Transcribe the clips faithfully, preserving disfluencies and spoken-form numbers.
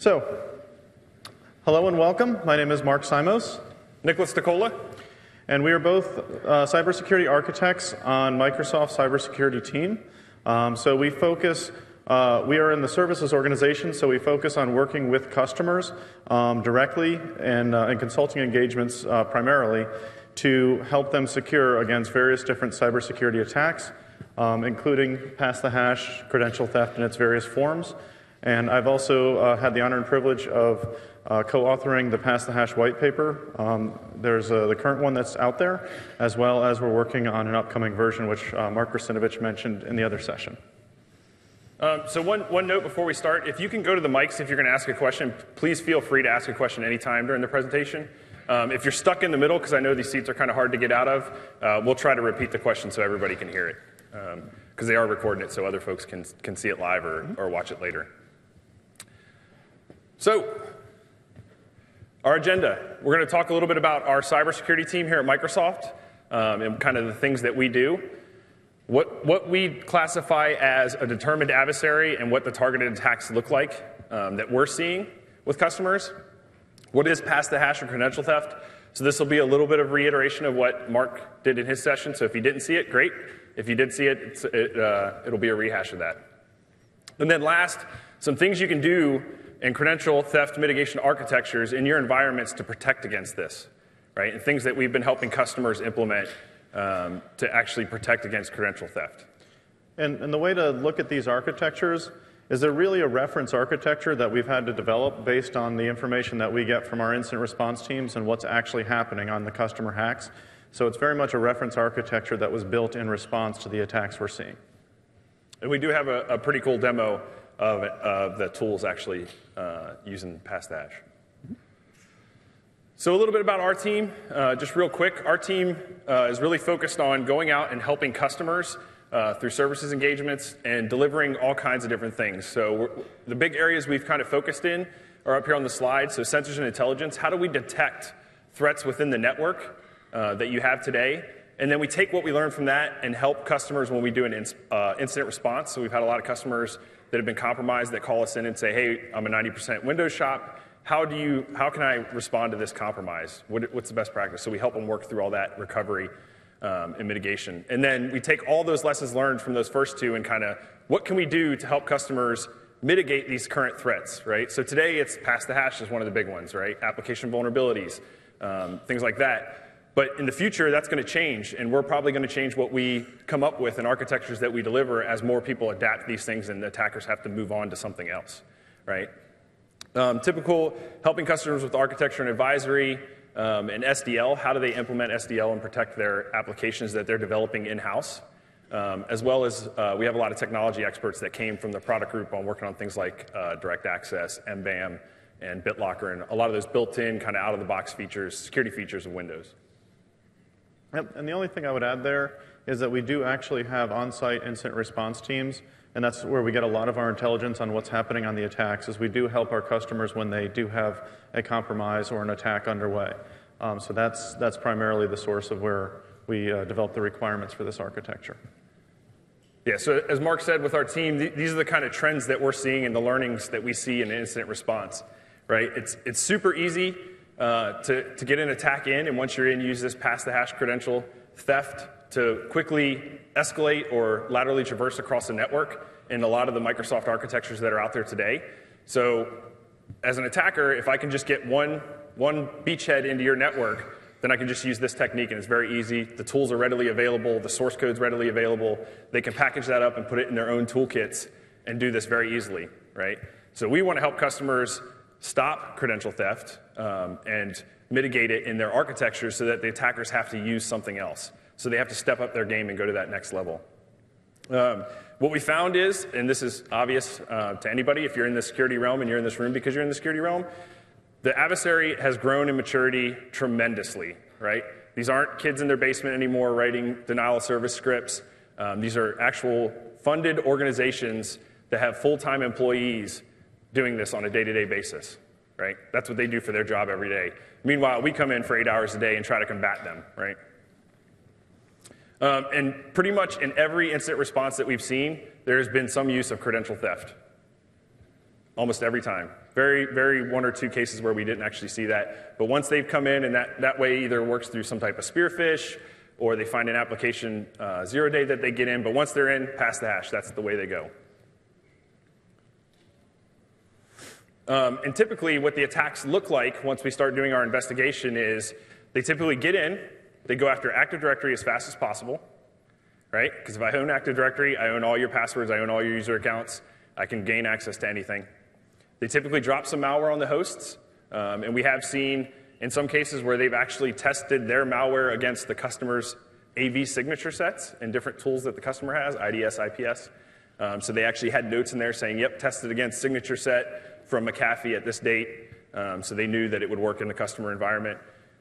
So, hello and welcome. My name is Mark Simos. Nicholas DiCola. And we are both uh, cybersecurity architects on Microsoft's cybersecurity team. Um, so we focus, uh, we are in the services organization, so we focus on working with customers um, directly and, uh, and consulting engagements uh, primarily to help them secure against various different cybersecurity attacks, um, including Pass the Hash, credential theft in its various forms. And I've also uh, had the honor and privilege of uh, co-authoring the Pass the Hash white paper. Um, there's uh, the current one that's out there, as well as we're working on an upcoming version, which uh, Mark Rusinovich mentioned in the other session. Um, so one, one note before we start, if you can go to the mics if you're going to ask a question, please feel free to ask a question anytime during the presentation. Um, if you're stuck in the middle, because I know these seats are kind of hard to get out of, uh, we'll try to repeat the question so everybody can hear it, because um, they are recording it so other folks can, can see it live or, or watch it later. So, our agenda. We're going to talk a little bit about our cybersecurity team here at Microsoft um, and kind of the things that we do, what, what we classify as a determined adversary and what the targeted attacks look like um, that we're seeing with customers, what is Pass the Hash or credential theft. So this will be a little bit of reiteration of what Mark did in his session. So if you didn't see it, great. If you did see it, it's, it uh, it'll be a rehash of that. And then last, some things you can do and credential theft mitigation architectures in your environments to protect against this, right? And things that we've been helping customers implement um, to actually protect against credential theft. And, and the way to look at these architectures is they're really a reference architecture that we've had to develop based on the information that we get from our incident response teams and what's actually happening on the customer hacks. So it's very much a reference architecture that was built in response to the attacks we're seeing. And we do have a, a pretty cool demo Of, it, of the tools actually uh, using Pass the Hash. So a little bit about our team, uh, just real quick. Our team uh, is really focused on going out and helping customers uh, through services engagements and delivering all kinds of different things. So we're, the big areas we've kind of focused in are up here on the slide. So sensors and intelligence. How do we detect threats within the network uh, that you have today? And then we take what we learn from that and help customers when we do an in, uh, incident response. So we've had a lot of customers that have been compromised that call us in and say, hey, I'm a ninety percent Windows shop. How do you, how can I respond to this compromise? What, what's the best practice? So we help them work through all that recovery um, and mitigation. And then we take all those lessons learned from those first two and kind of what can we do to help customers mitigate these current threats, right? So today it's Pass the Hash is one of the big ones, right? Application vulnerabilities, um, things like that. But in the future, that's going to change, and we're probably going to change what we come up with and architectures that we deliver as more people adapt these things and the attackers have to move on to something else, right? Um, typical helping customers with architecture and advisory um, and S D L. How do they implement S D L and protect their applications that they're developing in-house? Um, as well as uh, we have a lot of technology experts that came from the product group on working on things like uh, Direct Access, M BAM, and BitLocker, and a lot of those built-in kind of out-of-the-box features, security features of Windows. Yep. And the only thing I would add there is that we do actually have on-site incident response teams, and that's where we get a lot of our intelligence on what's happening on the attacks, is we do help our customers when they do have a compromise or an attack underway. Um, so that's, that's primarily the source of where we uh, develop the requirements for this architecture. Yeah, so as Mark said, with our team, th these are the kind of trends that we're seeing and the learnings that we see in incident response, right? It's, it's super easy Uh, to, to get an attack in, and once you're in, use this Pass the Hash credential theft to quickly escalate or laterally traverse across the network in a lot of the Microsoft architectures that are out there today. So as an attacker, if I can just get one, one beachhead into your network, then I can just use this technique, and it's very easy. The tools are readily available. The source code's readily available. They can package that up and put it in their own toolkits and do this very easily, right? So we want to help customers stop credential theft um, and mitigate it in their architecture so that the attackers have to use something else. So they have to step up their game and go to that next level. Um, what we found is, and this is obvious uh, to anybody if you're in the security realm and you're in this room because you're in the security realm, the adversary has grown in maturity tremendously, right? These aren't kids in their basement anymore writing denial of service scripts. Um, these are actual funded organizations that have full-time employees doing this on a day-to-day basis, right? That's what they do for their job every day. Meanwhile, we come in for eight hours a day and try to combat them, right? Um, and pretty much in every incident response that we've seen, there's been some use of credential theft almost every time. Very, very one or two cases where we didn't actually see that. But once they've come in, and that, that way either works through some type of spearfish, or they find an application uh, zero-day that they get in. But once they're in, pass the hash. That's the way they go. Um, and typically, what the attacks look like once we start doing our investigation is they typically get in, they go after Active Directory as fast as possible, right? Because if I own Active Directory, I own all your passwords, I own all your user accounts, I can gain access to anything. They typically drop some malware on the hosts, um, and we have seen in some cases where they've actually tested their malware against the customer's A V signature sets and different tools that the customer has, I D S, I P S. Um, so they actually had notes in there saying, yep, tested against signature set from McAfee at this date, um, so they knew that it would work in the customer environment.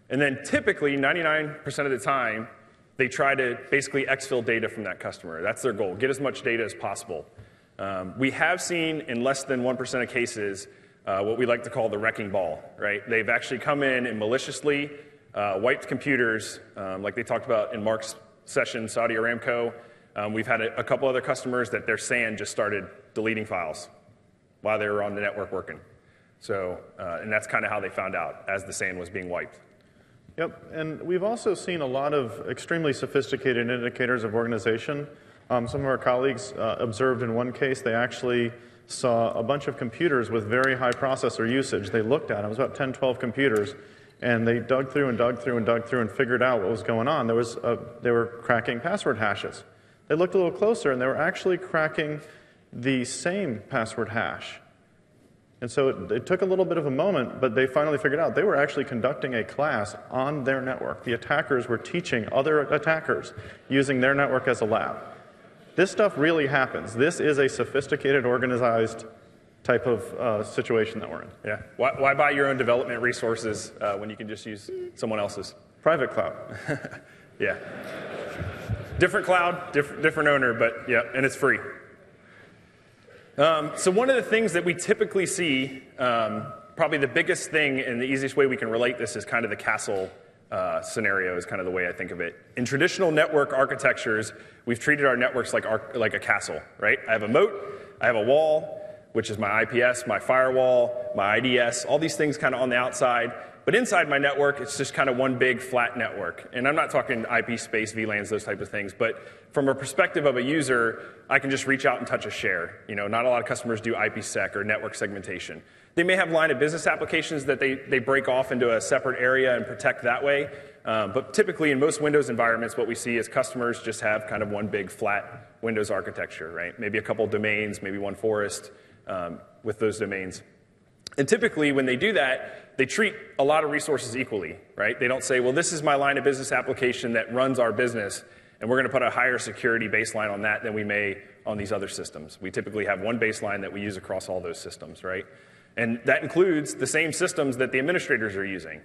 And then typically, ninety-nine percent of the time, they try to basically exfil data from that customer. That's their goal, get as much data as possible. Um, we have seen in less than one percent of cases uh, what we like to call the wrecking ball, right? They've actually come in and maliciously uh, wiped computers, um, like they talked about in Mark's session, Saudi Aramco. Um, we've had a, a couple other customers that their S A N just started deleting files while they were on the network working. So, uh, and that's kind of how they found out, as the S A N was being wiped. Yep, and we've also seen a lot of extremely sophisticated indicators of organization. Um, some of our colleagues uh, observed in one case, they actually saw a bunch of computers with very high processor usage. They looked at it, it was about ten, twelve computers, and they dug through and dug through and dug through and figured out what was going on. There was a, they were cracking password hashes. They looked a little closer, and they were actually cracking the same password hash. And so it, it took a little bit of a moment, but they finally figured out they were actually conducting a class on their network. The attackers were teaching other attackers using their network as a lab. This stuff really happens. This is a sophisticated, organized type of uh, situation that we're in. Yeah. Why, why buy your own development resources uh, when you can just use someone else's? Private cloud. Yeah. Different cloud, diff different owner, but yeah, and it's free. Um, so one of the things that we typically see, um, probably the biggest thing and the easiest way we can relate this is kind of the castle uh, scenario is kind of the way I think of it. In traditional network architectures, we've treated our networks like, our, like a castle, right? I have a moat, I have a wall, which is my I P S, my firewall, my I D S, all these things kind of on the outside. But inside my network, it's just kind of one big flat network. And I'm not talking I P space, V LANs, those type of things. But from a perspective of a user, I can just reach out and touch a share. You know, not a lot of customers do IPsec or network segmentation. They may have line of business applications that they, they break off into a separate area and protect that way. Uh, but typically in most Windows environments, what we see is customers just have kind of one big flat Windows architecture, right? Maybe a couple domains, maybe one forest um, with those domains. And typically, when they do that, they treat a lot of resources equally, right? They don't say, well, this is my line of business application that runs our business, and we're going to put a higher security baseline on that than we may on these other systems. We typically have one baseline that we use across all those systems, right? And that includes the same systems that the administrators are using,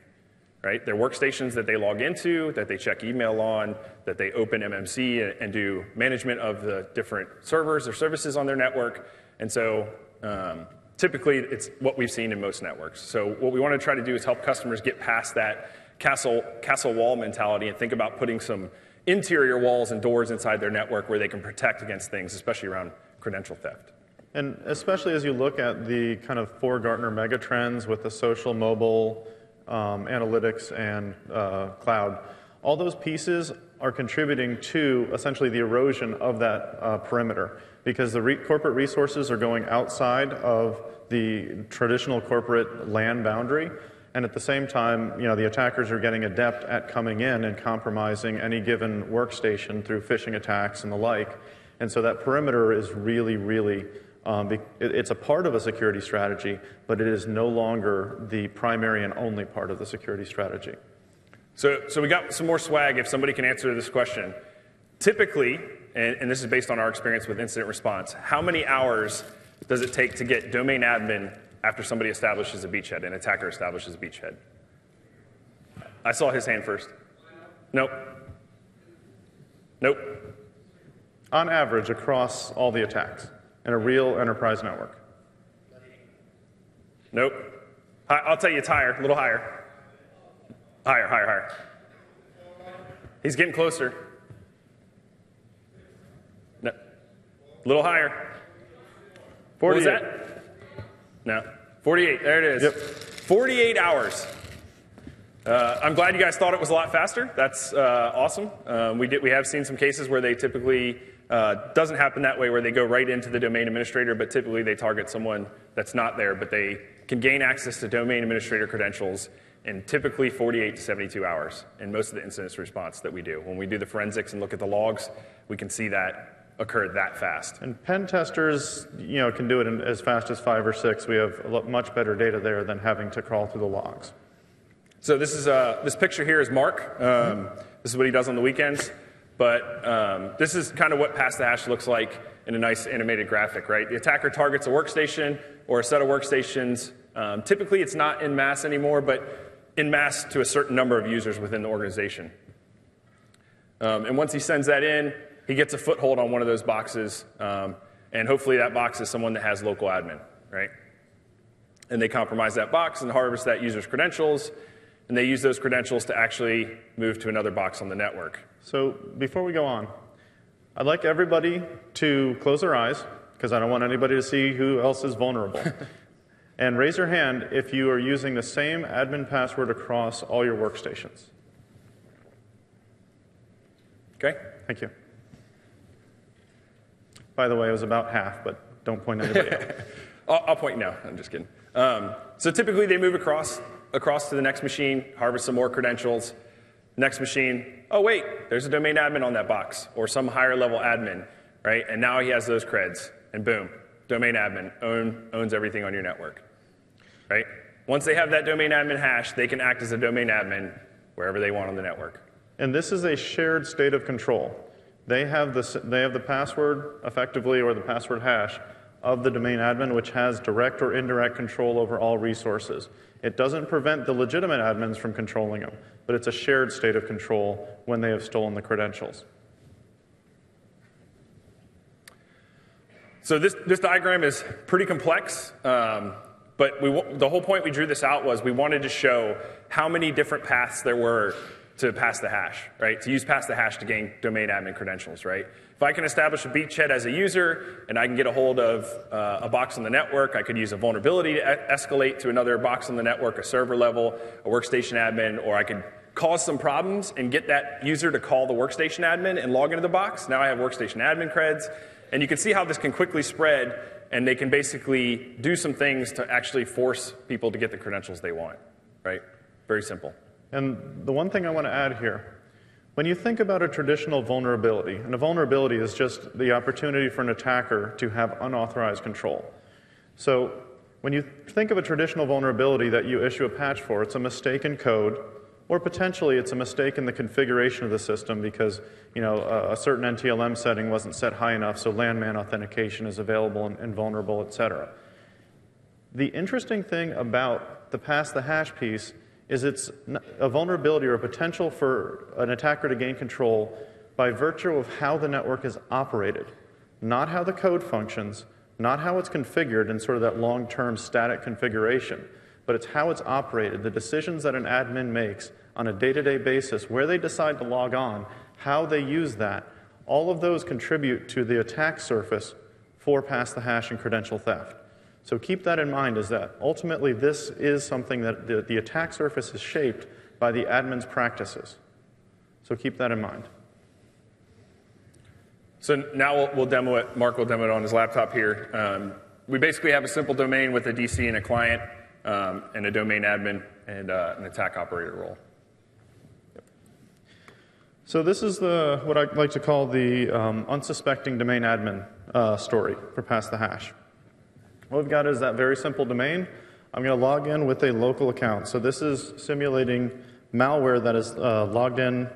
right? Their workstations that they log into, that they check email on, that they open M M C and do management of the different servers or services on their network. And so, um, typically, it's what we've seen in most networks. So what we want to try to do is help customers get past that castle, castle wall mentality and think about putting some interior walls and doors inside their network where they can protect against things, especially around credential theft. And especially as you look at the kind of four Gartner megatrends with the social, mobile, um, analytics, and uh, cloud, all those pieces are contributing to essentially the erosion of that uh, perimeter, because the re corporate resources are going outside of the traditional corporate LAN boundary, and at the same time, you know, the attackers are getting adept at coming in and compromising any given workstation through phishing attacks and the like, and so that perimeter is really, really, um, it, it's a part of a security strategy, but it is no longer the primary and only part of the security strategy. So, so we got some more swag if somebody can answer this question. Typically, and, and this is based on our experience with incident response, how many hours does it take to get domain admin after somebody establishes a beachhead, an attacker establishes a beachhead? I saw his hand first. Nope. Nope. On average, across all the attacks in a real enterprise network. Nope. I'll tell you it's higher, a little higher. Higher, higher, higher. He's getting closer. No. A little higher. forty-eight. What was that? No. forty-eight. There it is. Yep. forty-eight hours. Uh, I'm glad you guys thought it was a lot faster. That's uh, awesome. Uh, we did. We have seen some cases where they typically uh, doesn't happen that way, where they go right into the domain administrator, but typically they target someone that's not there, but they can gain access to domain administrator credentials in typically forty-eight to seventy-two hours in most of the incident response that we do. When we do the forensics and look at the logs, we can see that occur that fast. And pen testers, you know, can do it in as fast as five or six. We have a lot, much better data there than having to crawl through the logs. So this is uh, this picture here is Mark. Um, this is what he does on the weekends. But um, this is kind of what Pass the Hash looks like in a nice animated graphic, right? The attacker targets a workstation or a set of workstations. Um, typically, it's not en masse anymore, but en masse to a certain number of users within the organization. Um, and once he sends that in, he gets a foothold on one of those boxes, um, and hopefully that box is someone that has local admin, right? And they compromise that box and harvest that user's credentials, and they use those credentials to actually move to another box on the network. So before we go on, I'd like everybody to close their eyes, because I don't want anybody to see who else is vulnerable. And raise your hand if you are using the same admin password across all your workstations. Okay, thank you. By the way, it was about half, but don't point anybody out. I'll, I'll point now. I'm just kidding. Um, so typically, they move across across to the next machine, harvest some more credentials. Next machine, oh wait, there's a domain admin on that box, or some higher level admin, right? And now he has those creds, and boom, domain admin own, owns everything on your network, right? Once they have that domain admin hash, they can act as a domain admin wherever they want on the network. And this is a shared state of control. They have, the, they have the password, effectively, or the password hash of the domain admin, which has direct or indirect control over all resources. It doesn't prevent the legitimate admins from controlling them, but it's a shared state of control when they have stolen the credentials. So this, this diagram is pretty complex, um, but we, the whole point we drew this out was we wanted to show how many different paths there were to pass the hash, right? To use pass the hash to gain domain admin credentials, right? If I can establish a beachhead as a user and I can get a hold of uh, a box on the network, I could use a vulnerability to escalate to another box on the network, a server level, a workstation admin, or I could cause some problems and get that user to call the workstation admin and log into the box. Now I have workstation admin creds. And you can see how this can quickly spread, and they can basically do some things to actually force people to get the credentials they want, right? Very simple. And the one thing I want to add here, when you think about a traditional vulnerability, and a vulnerability is just the opportunity for an attacker to have unauthorized control. So when you think of a traditional vulnerability that you issue a patch for, it's a mistake in code, or potentially it's a mistake in the configuration of the system because, you know, a, a certain N T L M setting wasn't set high enough, so landman authentication is available and, and vulnerable, et cetera. The interesting thing about the pass the hash piece is it's a vulnerability or a potential for an attacker to gain control by virtue of how the network is operated, not how the code functions, not how it's configured in sort of that long-term static configuration, but it's how it's operated, the decisions that an admin makes on a day-to-day basis, where they decide to log on, how they use that. All of those contribute to the attack surface for pass the hash and credential theft. So keep that in mind, is that ultimately this is something that the, the attack surface is shaped by the admin's practices. So keep that in mind. So now we'll, we'll demo it. Mark will demo it on his laptop here. Um, we basically have a simple domain with a D C and a client um, and a domain admin and uh, an attack operator role. Yep. So this is the, what I like to call the um, unsuspecting domain admin uh, story for pass the hash. What we've got is that very simple domain. I'm going to log in with a local account. So this is simulating malware that is uh, logged in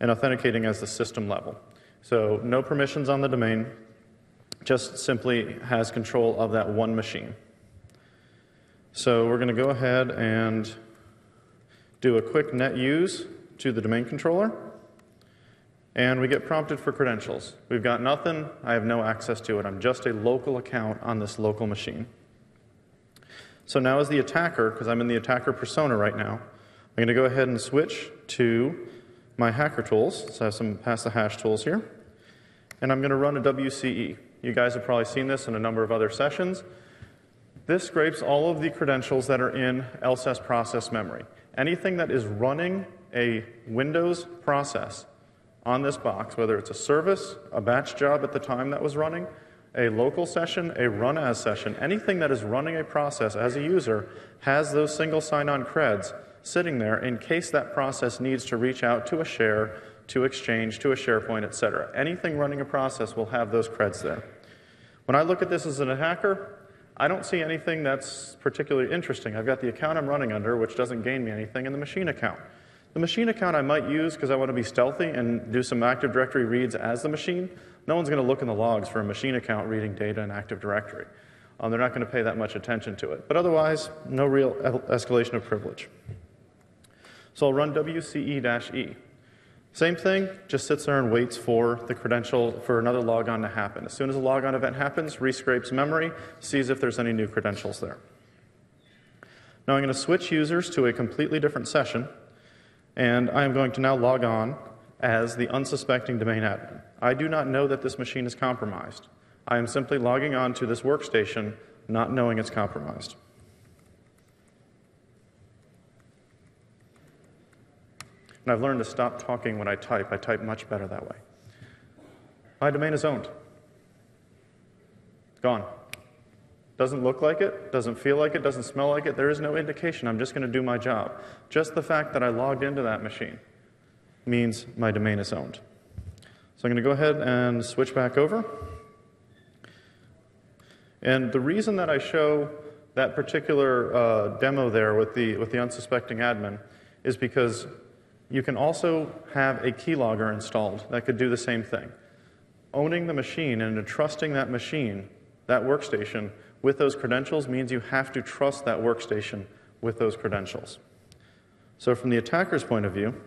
and authenticating as the system level. So no permissions on the domain, just simply has control of that one machine. So we're going to go ahead and do a quick net use to the domain controller. And we get prompted for credentials. We've got nothing. I have no access to it. I'm just a local account on this local machine. So now as the attacker, because I'm in the attacker persona right now, I'm going to go ahead and switch to my hacker tools. So I have some pass the hash tools here. And I'm going to run a W C E. You guys have probably seen this in a number of other sessions. This scrapes all of the credentials that are in L S A S S process memory. Anything that is running a Windows process on this box, whether it's a service, a batch job at the time that was running, a local session, a run as session, anything that is running a process as a user has those single sign-on creds sitting there in case that process needs to reach out to a share, to Exchange, to a SharePoint, et cetera. Anything running a process will have those creds there. When I look at this as an attacker, I don't see anything that's particularly interesting. I've got the account I'm running under, which doesn't gain me anything, and the machine account. The machine account I might use because I want to be stealthy and do some Active Directory reads as the machine. No one's going to look in the logs for a machine account reading data in Active Directory. Um, they're not going to pay that much attention to it. But otherwise, no real escalation of privilege. So I'll run W C E E. Same thing, just sits there and waits for the credential for another logon to happen. As soon as a logon event happens, rescrapes memory, sees if there's any new credentials there. Now I'm going to switch users to a completely different session, and I am going to now log on as the unsuspecting domain admin. I do not know that this machine is compromised. I am simply logging on to this workstation, not knowing it's compromised. And I've learned to stop talking when I type. I type much better that way. My domain is owned. Gone. Doesn't look like it, doesn't feel like it, doesn't smell like it. There is no indication. I'm just going to do my job. Just the fact that I logged into that machine means my domain is owned. So I'm going to go ahead and switch back over. And the reason that I show that particular uh, demo there with the, with the unsuspecting admin is because you can also have a keylogger installed that could do the same thing. Owning the machine and entrusting that machine, that workstation, with those credentials means you have to trust that workstation with those credentials. So from the attacker's point of view,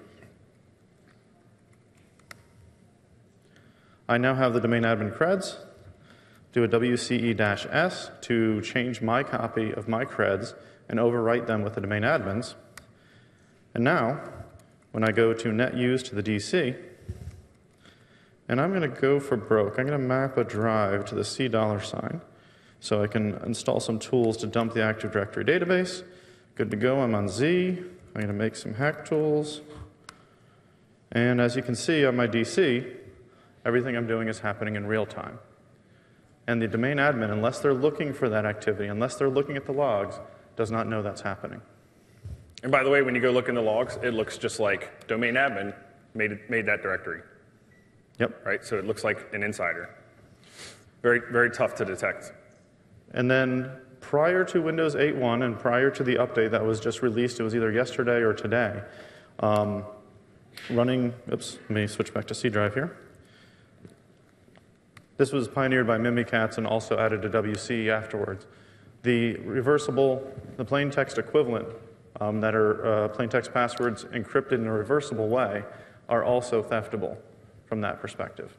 I now have the domain admin creds, do a W C E S to change my copy of my creds and overwrite them with the domain admins. And now, when I go to net use to the D C, and I'm going to go for broke. I'm going to map a drive to the C dollar sign so I can install some tools to dump the Active Directory database. Good to go. I'm on Z. I'm going to make some hack tools. And as you can see on my D C, everything I'm doing is happening in real time. And the domain admin, unless they're looking for that activity, unless they're looking at the logs, does not know that's happening. And by the way, when you go look in the logs, it looks just like domain admin made, it, made that directory. Yep. Right? So it looks like an insider. Very, very tough to detect. And then prior to Windows eight point one and prior to the update that was just released, it was either yesterday or today, um, running, oops, let me switch back to C drive here. This was pioneered by Mimikatz and also added to W C E afterwards. The reversible, the plain text equivalent, Um, that are uh, plain text passwords encrypted in a reversible way are also theftable from that perspective.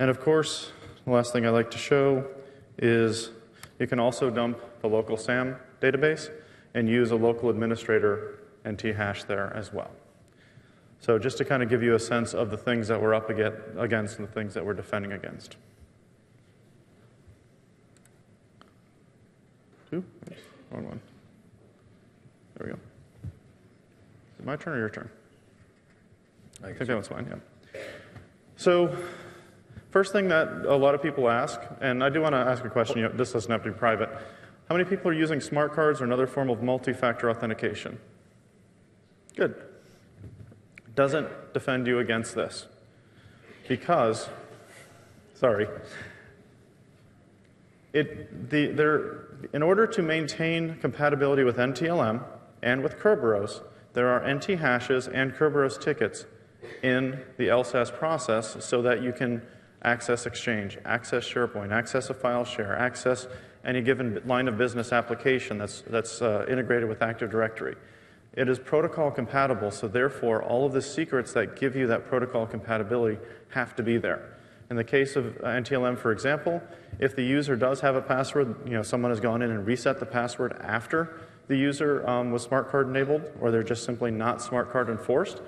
And of course, the last thing I like to show is you can also dump the local SAM database and use a local administrator and T hash there as well. So just to kind of give you a sense of the things that we're up against and the things that we're defending against. Two? Oops, wrong one. There we go. Is it my turn or your turn? I, I think that one's mine, yeah. So first thing that a lot of people ask, and I do want to ask a question. You know, this doesn't have to be private. How many people are using smart cards or another form of multi-factor authentication? Good. Doesn't defend you against this. Because, sorry, it, the, there, in order to maintain compatibility with N T L M and with Kerberos, there are N T hashes and Kerberos tickets in the L S A S S process so that you can access Exchange, access SharePoint, access a file share, access any given line of business application that's, that's uh, integrated with Active Directory. It is protocol compatible, so therefore all of the secrets that give you that protocol compatibility have to be there. In the case of N T L M, for example, if the user does have a password, you know, someone has gone in and reset the password after the user um, was smart card enabled, or they're just simply not smart card enforced,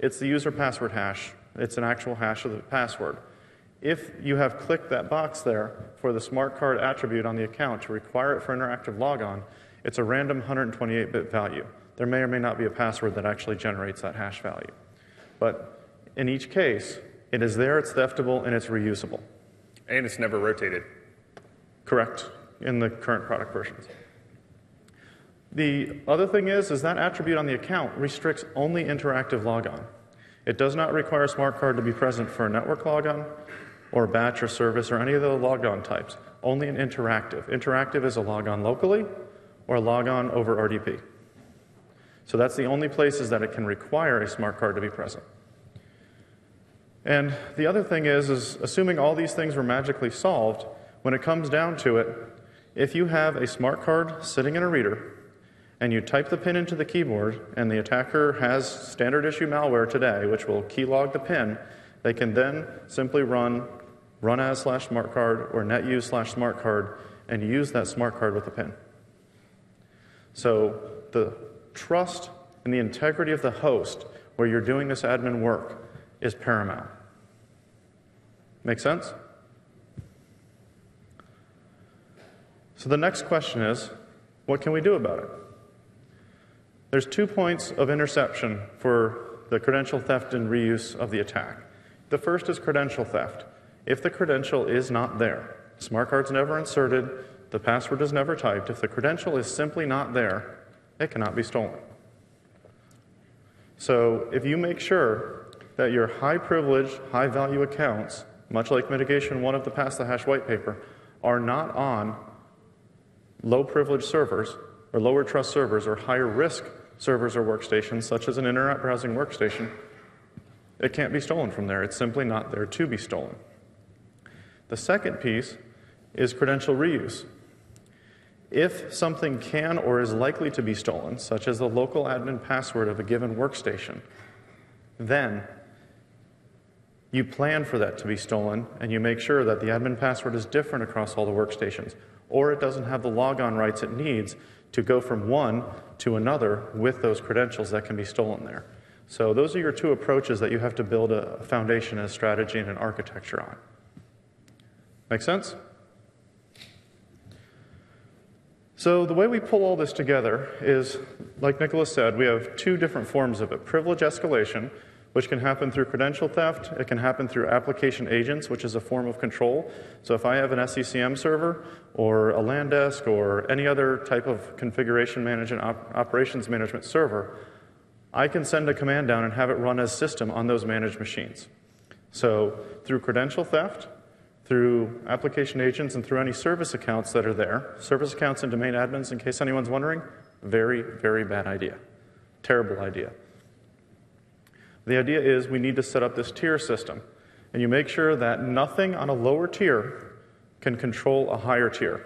it's the user password hash. It's an actual hash of the password. If you have clicked that box there for the smart card attribute on the account to require it for interactive logon, it's a random one hundred twenty-eight bit value. There may or may not be a password that actually generates that hash value. But in each case, it is there, it's theftable, and it's reusable. And it's never rotated. Correct, in the current product versions. The other thing is, is that attribute on the account restricts only interactive logon. It does not require a smart card to be present for a network logon, or a batch or service, or any of the logon types. Only an interactive. Interactive is a logon locally, or a logon over R D P. So that's the only places that it can require a smart card to be present. And the other thing is, is assuming all these things were magically solved, when it comes down to it, if you have a smart card sitting in a reader, and you type the pin into the keyboard, and the attacker has standard issue malware today, which will keylog the pin, they can then simply run run as slash smart card or net use slash smart card and use that smart card with the pin. So the trust and the integrity of the host where you're doing this admin work is paramount. Make sense? So the next question is, what can we do about it? There's two points of interception for the credential theft and reuse of the attack. The first is credential theft. If the credential is not there, smart card's never inserted, the password is never typed, if the credential is simply not there, it cannot be stolen. So if you make sure that your high privilege, high value accounts, much like mitigation one of the Pass the Hash white paper, are not on low privilege servers or lower trust servers or higher risk servers or workstations, such as an internet browsing workstation, it can't be stolen from there. It's simply not there to be stolen. The second piece is credential reuse. If something can or is likely to be stolen, such as the local admin password of a given workstation, then you plan for that to be stolen and you make sure that the admin password is different across all the workstations, or it doesn't have the logon rights it needs to go from one to another with those credentials that can be stolen there. So those are your two approaches that you have to build a foundation, a strategy, and an architecture on. Make sense? So the way we pull all this together is, like Nicholas said, we have two different forms of it. Privilege escalation, which can happen through credential theft. It can happen through application agents, which is a form of control. So if I have an S C C M server or a Landesk or any other type of configuration management, op operations management server, I can send a command down and have it run as system on those managed machines. So through credential theft, through application agents, and through any service accounts that are there, service accounts and domain admins, in case anyone's wondering, very, very bad idea. Terrible idea. The idea is we need to set up this tier system, and you make sure that nothing on a lower tier can control a higher tier.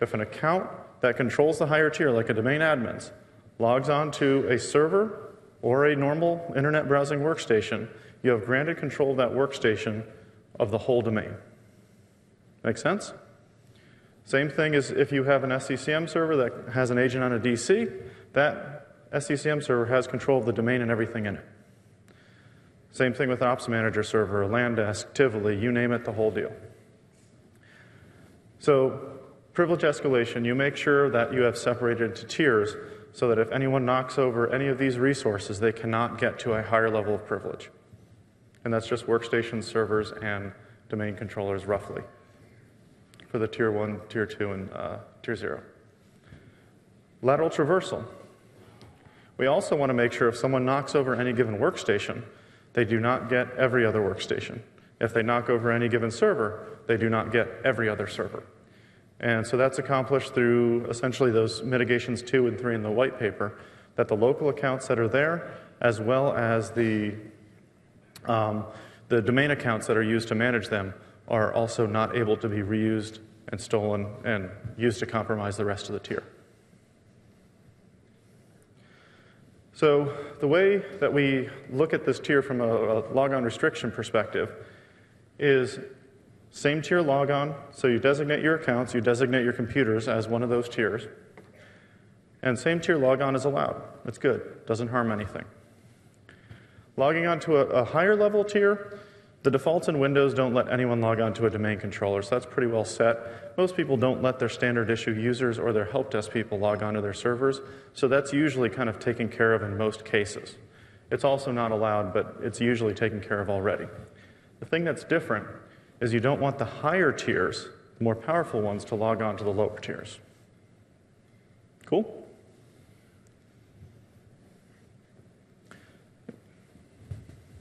If an account that controls the higher tier, like a domain admins, logs on to a server or a normal internet browsing workstation, you have granted control of that workstation of the whole domain. Make sense? Same thing as if you have an S C C M server that has an agent on a D C, that S C C M server has control of the domain and everything in it. Same thing with an Ops Manager server, Landesk, Tivoli, you name it, the whole deal. So privilege escalation, you make sure that you have separated into tiers so that if anyone knocks over any of these resources, they cannot get to a higher level of privilege. And that's just workstations, servers, and domain controllers roughly for the tier one, tier two, and uh, tier zero. Lateral traversal. We also want to make sure if someone knocks over any given workstation, they do not get every other workstation. If they knock over any given server, they do not get every other server. And so that's accomplished through essentially those mitigations two and three in the white paper, that the local accounts that are there, as well as the, um, the domain accounts that are used to manage them, are also not able to be reused and stolen and used to compromise the rest of the tier. So the way that we look at this tier from a, a logon restriction perspective is same tier logon, so you designate your accounts, you designate your computers as one of those tiers, and same tier logon is allowed. It's good, doesn't harm anything. Logging onto a, a higher level tier, The defaults in Windows don't let anyone log on to a domain controller, so that's pretty well set. Most people don't let their standard issue users or their help desk people log on to their servers, so that's usually kind of taken care of in most cases. It's also not allowed, but it's usually taken care of already. The thing that's different is you don't want the higher tiers, the more powerful ones, to log on to the lower tiers. Cool?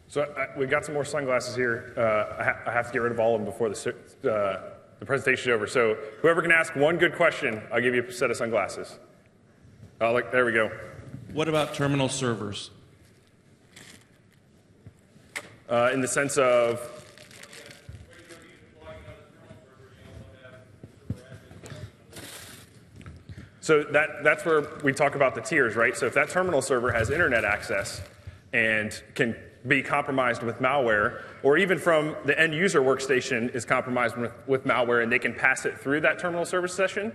So I, we got some more sunglasses here. Uh, I, ha I have to get rid of all of them before the, uh, the presentation is over. So whoever can ask one good question, I'll give you a set of sunglasses. Uh, like, there we go. What about terminal servers? Uh, in the sense of? So that, that's where we talk about the tiers, right? So if that terminal server has internet access and can be compromised with malware, or even from the end user workstation is compromised with, with malware, and they can pass it through that terminal service session,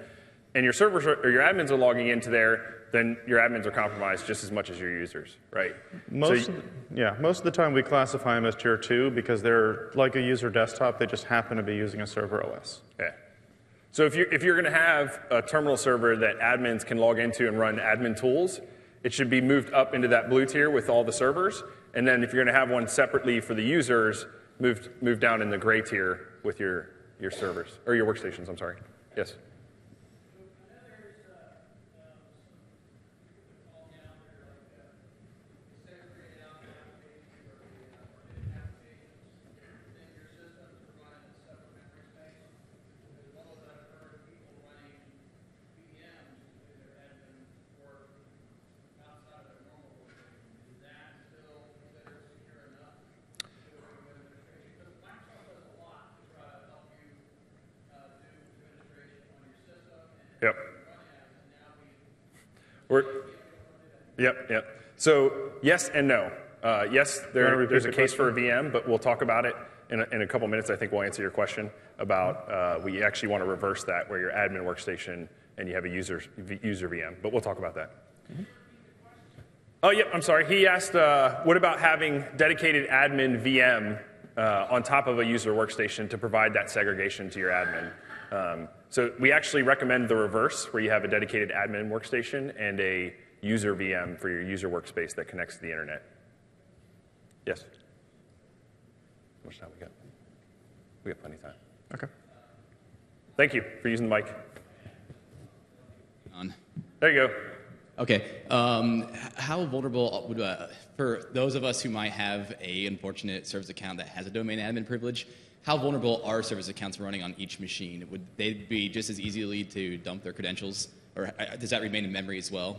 and your servers are, or your admins are logging into there, then your admins are compromised just as much as your users, right? Most, so you, yeah, most of the time we classify them as tier two because they're like a user desktop, they just happen to be using a server O S. Yeah. So if, you, if you're gonna have a terminal server that admins can log into and run admin tools, it should be moved up into that blue tier with all the servers. And then if you're going to have one separately for the users, move, move down in the gray tier with your, your servers, or your workstations, I'm sorry. Yes? Yep. We're, yep, yep. So yes and no. Uh, yes, there, there's a case for a V M, but we'll talk about it in a, in a couple minutes. I think we'll answer your question about uh, we actually want to reverse that where your admin workstation and you have a user, user V M, but we'll talk about that. Mm-hmm. Oh, yep, I'm sorry. He asked, uh, what about having dedicated admin V M uh, on top of a user workstation to provide that segregation to your admin? Um, so we actually recommend the reverse, where you have a dedicated admin workstation and a user V M for your user workspace that connects to the internet. Yes? How much time we got? We got plenty of time. Okay. Thank you for using the mic. On. There you go. Okay. Um, how vulnerable would uh, for those of us who might have a unfortunate service account that has a domain admin privilege? How vulnerable are service accounts running on each machine? Would they be just as easily to dump their credentials? Or does that remain in memory as well?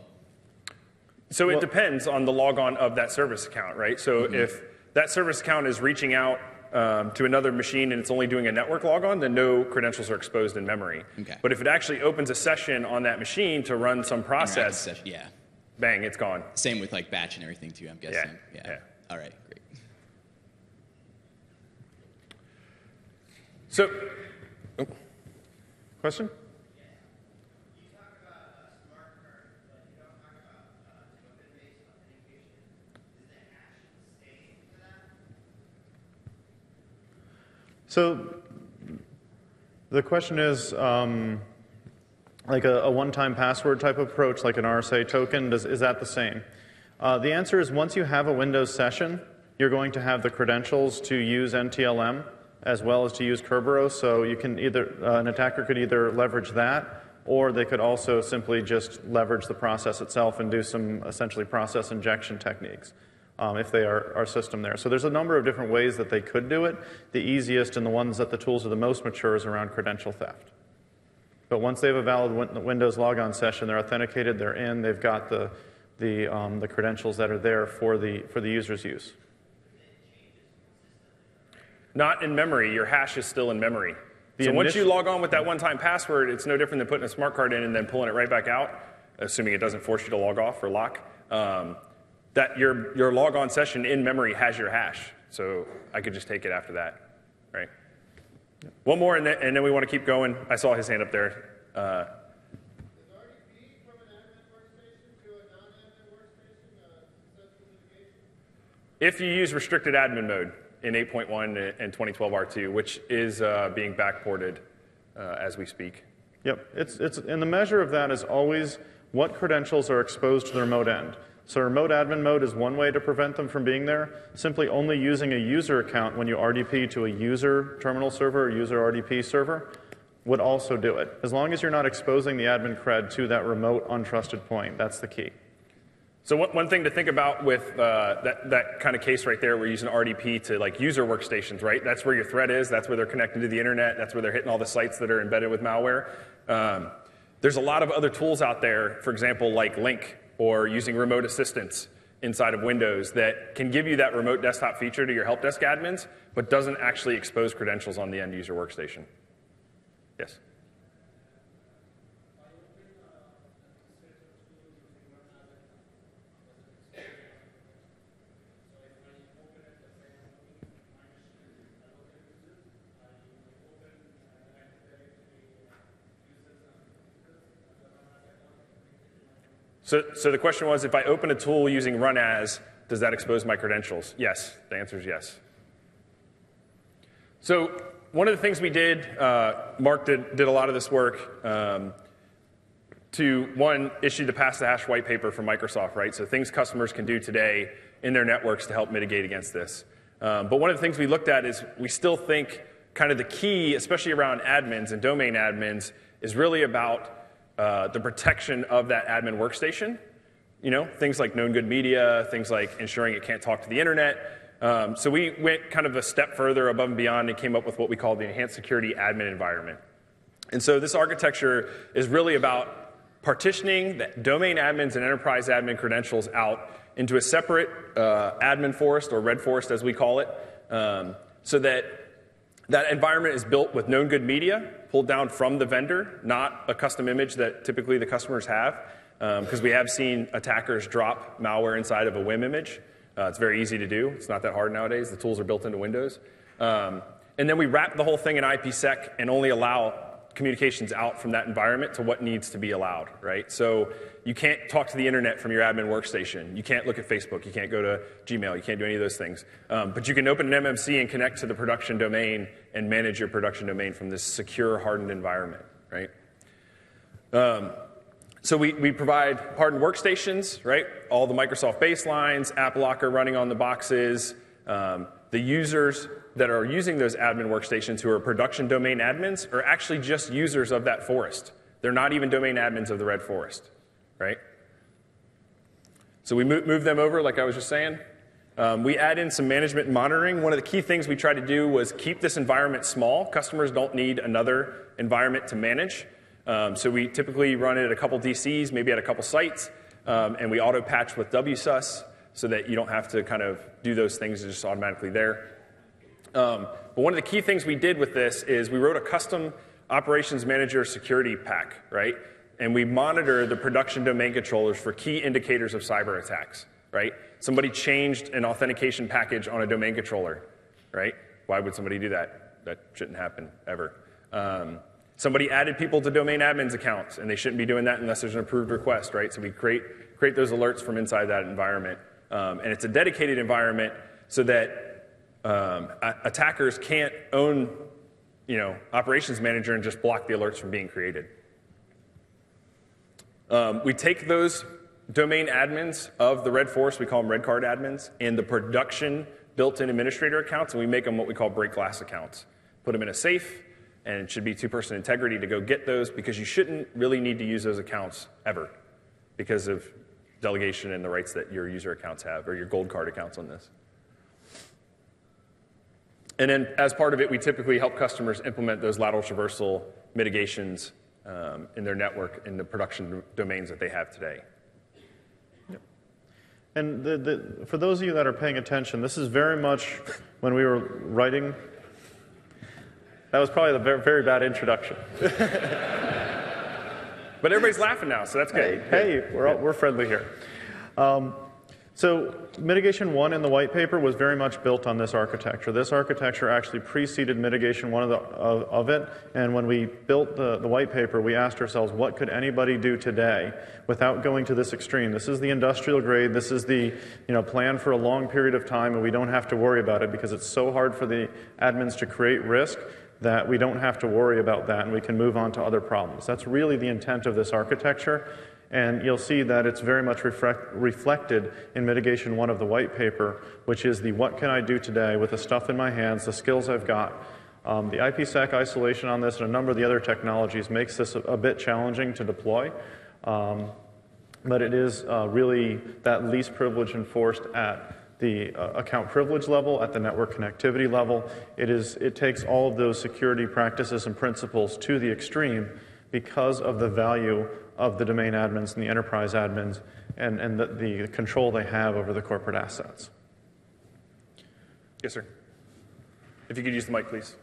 So well, it depends on the logon of that service account, right? So mm-hmm. if that service account is reaching out um, to another machine and it's only doing a network logon, then no credentials are exposed in memory. Okay. But if it actually opens a session on that machine to run some process, session, yeah. bang, it's gone. Same with like batch and everything too, I'm guessing. Yeah. yeah. yeah. All right. So, oh. Question? You talk about a smart card, but you don't talk about token-based authentication. Is the hash the same for that? So, the question is, um, like a, a one-time password type approach, like an R S A token, does, is that the same? Uh, the answer is, once you have a Windows session, you're going to have the credentials to use N T L M. As well as to use Kerberos, so you can either uh, an attacker could either leverage that, or they could also simply just leverage the process itself and do some essentially process injection techniques um, if they are, are system there. So there's a number of different ways that they could do it. The easiest and the ones that the tools are the most mature is around credential theft. But once they have a valid win Windows logon session, they're authenticated, they're in, they've got the the um, the credentials that are there for the for the user's use. Not in memory. Your hash is still in memory. The so once you log on with that one-time password, it's no different than putting a smart card in and then pulling it right back out, assuming it doesn't force you to log off or lock. Um, that your, your log-on session in memory has your hash. So I could just take it after that, right? Yep. One more, and then, and then we want to keep going. I saw his hand up there. Uh, If you use restricted admin mode. in eight point one and twenty twelve R two, which is uh, being backported uh, as we speak. Yep, it's, it's, and the measure of that is always what credentials are exposed to the remote end. So remote admin mode is one way to prevent them from being there, simply only using a user account when you R D P to a user terminal server or user R D P server would also do it. As long as you're not exposing the admin cred to that remote untrusted point, that's the key. So one thing to think about with uh, that, that kind of case right there, we're using R D P to like user workstations, right? That's where your threat is. That's where they're connected to the internet. That's where they're hitting all the sites that are embedded with malware. Um, there's a lot of other tools out there, for example, like Link, or using remote assistance inside of Windows that can give you that remote desktop feature to your help desk admins, but doesn't actually expose credentials on the end user workstation. Yes? So, so the question was, if I open a tool using run as, does that expose my credentials? Yes. The answer is yes. So one of the things we did, uh, Mark did, did a lot of this work um, to, one, issue the Pass the Hash white paper from Microsoft, right? So things customers can do today in their networks to help mitigate against this. Um, but one of the things we looked at is we still think kind of the key, especially around admins and domain admins, is really about Uh, the protection of that admin workstation, you know, things like known good media, things like ensuring it can't talk to the internet. Um, so we went kind of a step further above and beyond and came up with what we call the enhanced security admin environment. And so this architecture is really about partitioning the domain admins and enterprise admin credentials out into a separate uh, admin forest, or red forest as we call it, um, so that that environment is built with known good media pulled down from the vendor, not a custom image that typically the customers have, because um, we have seen attackers drop malware inside of a W I M image. Uh, it's very easy to do. It's not that hard nowadays. The tools are built into Windows. Um, and then we wrap the whole thing in IPsec and only allow communications out from that environment to what needs to be allowed, right? So you can't talk to the internet from your admin workstation. You can't look at Facebook. You can't go to Gmail. You can't do any of those things. Um, but you can open an M M C and connect to the production domain and manage your production domain from this secure, hardened environment, right? Um, so we, we provide hardened workstations, right? All the Microsoft baselines, app locker running on the boxes, um, the users that are using those admin workstations who are production domain admins are actually just users of that forest. They're not even domain admins of the Red Forest, right? So we move them over, like I was just saying. Um, we add in some management and monitoring. One of the key things we tried to do was keep this environment small. Customers don't need another environment to manage. Um, so we typically run it at a couple D Cs, maybe at a couple sites, um, and we auto-patch with W S U S so that you don't have to kind of do those things. It's just automatically there. Um, but one of the key things we did with this is we wrote a custom Operations Manager security pack, right? And we monitor the production domain controllers for key indicators of cyber attacks, right? Somebody changed an authentication package on a domain controller, right? Why would somebody do that? That shouldn't happen ever. Um, somebody added people to domain admins accounts, and they shouldn't be doing that unless there's an approved request, right? So we create, create those alerts from inside that environment. Um, and it's a dedicated environment so that Um, attackers can't own, you know, Operations Manager and just block the alerts from being created. Um, we take those domain admins of the Red Forest, we call them Red Card admins, and the production built-in administrator accounts, and we make them what we call break glass accounts. Put them in a safe, and it should be two-person integrity to go get those, because you shouldn't really need to use those accounts ever because of delegation and the rights that your user accounts have, or your gold card accounts on this. And then as part of it, we typically help customers implement those lateral traversal mitigations um, in their network in the production domains that they have today. Yep. And the, the, for those of you that are paying attention, this is very much when we were writing. That was probably the very, very bad introduction. But everybody's laughing now, so that's good. Hey, hey we're, all, we're friendly here. Um, So mitigation one in the white paper was very much built on this architecture. This architecture actually preceded mitigation one of, the, of, of it, and when we built the, the white paper, we asked ourselves, what could anybody do today without going to this extreme? This is the industrial grade, this is the you know, plan for a long period of time, and we don't have to worry about it because it's so hard for the admins to create risk that we don't have to worry about that, and we can move on to other problems. That's really the intent of this architecture. And you'll see that it's very much reflect, reflected in mitigation one of the white paper, which is the what can I do today with the stuff in my hands, the skills I've got. Um, the IPsec isolation on this and a number of the other technologies makes this a, a bit challenging to deploy. Um, but it is uh, really that least privilege enforced at the uh, account privilege level, at the network connectivity level. It, is, it takes all of those security practices and principles to the extreme because of the value of the domain admins and the enterprise admins and, and the, the control they have over the corporate assets. Yes, sir. If you could use the mic, please.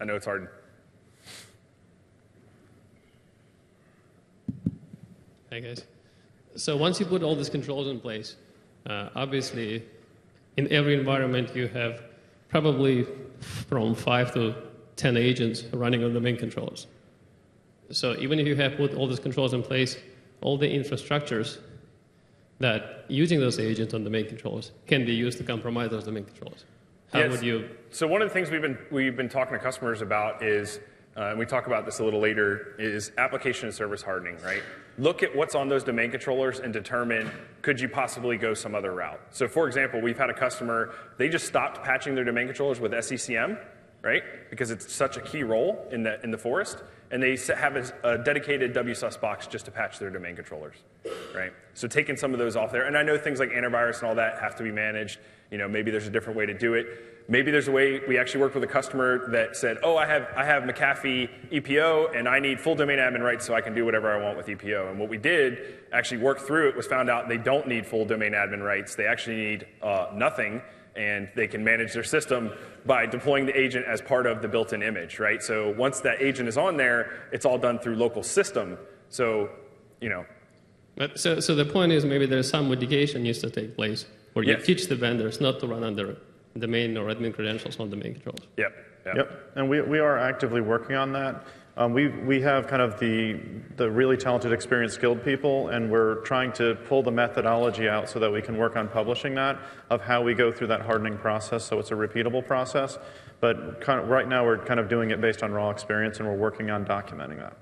I know it's hard. Hi, guys. So once you put all these controls in place, uh, obviously, in every environment, you have probably from five to ten agents running on the domain controllers. So even if you have put all these controls in place, all the infrastructures that using those agents on the domain controllers can be used to compromise those domain controllers. How yes. would you? So one of the things we've been we've been talking to customers about is, uh, and we talk about this a little later, is application and service hardening. Right? Look at what's on those domain controllers and determine could you possibly go some other route. So for example, we've had a customer, they just stopped patching their domain controllers with S C C M. Right? Because it's such a key role in the, in the forest, and they have a, a dedicated W S U S box just to patch their domain controllers, right? So taking some of those off there, and I know things like antivirus and all that have to be managed. You know, maybe there's a different way to do it. Maybe there's a way. We actually worked with a customer that said, oh, I have, I have McAfee E P O, and I need full domain admin rights so I can do whatever I want with E P O. And what we did, actually worked through it, was found out they don't need full domain admin rights. They actually need uh, nothing. And they can manage their system by deploying the agent as part of the built-in image, right? So once that agent is on there, it's all done through local system. So, you know. But so, so the point is maybe there's some mitigation needs to take place where you yes. teach the vendors not to run under domain or admin credentials on domain controls. Yep. Yep. Yep. And we, we are actively working on that. Um, we, we have kind of the, the really talented, experienced, skilled people, and we're trying to pull the methodology out so that we can work on publishing that, of how we go through that hardening process so it's a repeatable process. But kind of, right now we're kind of doing it based on raw experience, and we're working on documenting that.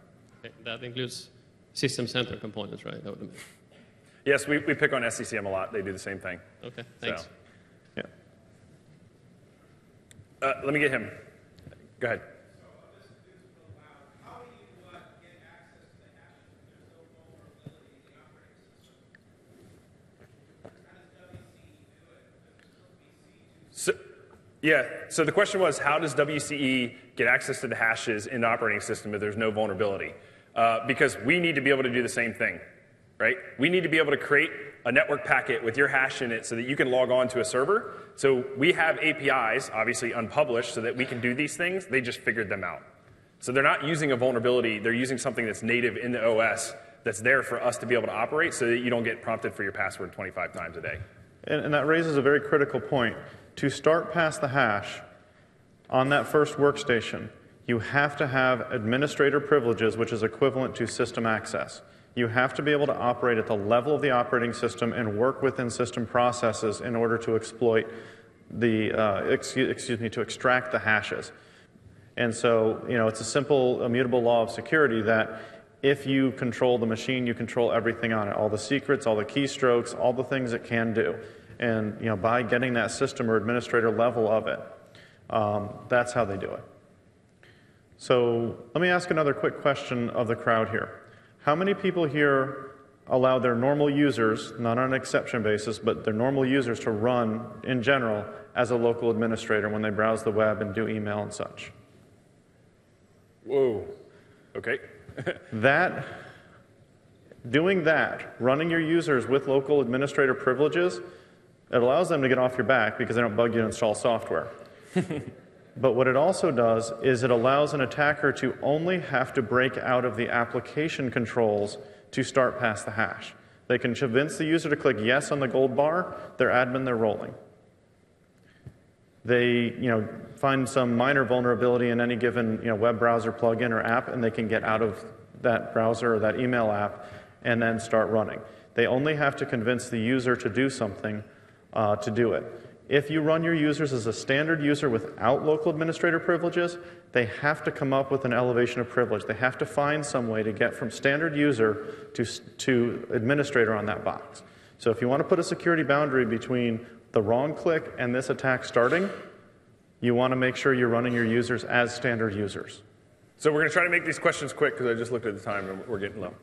That includes system center components, right? Yes, we, we pick on S C C M a lot. They do the same thing. Okay, thanks. So, yeah. Uh, let me get him. Go ahead. Yeah, so the question was, how does W C E get access to the hashes in the operating system if there's no vulnerability? Uh, because we need to be able to do the same thing, right? We need to be able to create a network packet with your hash in it so that you can log on to a server. So we have A P Is, obviously unpublished, so that we can do these things. They just figured them out. So they're not using a vulnerability. They're using something that's native in the O S that's there for us to be able to operate so that you don't get prompted for your password twenty-five times a day. And, and that raises a very critical point. To start Pass the Hash on that first workstation, you have to have administrator privileges, which is equivalent to system access. You have to be able to operate at the level of the operating system and work within system processes in order to exploit the, uh, excuse, excuse me, to extract the hashes. And so, you know, it's a simple, immutable law of security that if you control the machine, you control everything on it, all the secrets, all the keystrokes, all the things it can do. And you know, by getting that system or administrator level of it, um, that's how they do it. So let me ask another quick question of the crowd here. How many people here allow their normal users, not on an exception basis, but their normal users to run, in general, as a local administrator when they browse the web and do email and such? Whoa. Okay. That, doing that, running your users with local administrator privileges, it allows them to get off your back because they don't bug you to install software. But what it also does is it allows an attacker to only have to break out of the application controls to start Pass the Hash. They can convince the user to click yes on the gold bar. They're admin, they're rolling. They, you know, find some minor vulnerability in any given, you know, web browser plugin or app, and they can get out of that browser or that email app and then start running. They only have to convince the user to do something uh, to do it. If you run your users as a standard user without local administrator privileges, they have to come up with an elevation of privilege. They have to find some way to get from standard user to, to administrator on that box. So if you want to put a security boundary between the wrong click and this attack starting, you want to make sure you're running your users as standard users. So we're going to try to make these questions quick because I just looked at the time and we're getting low.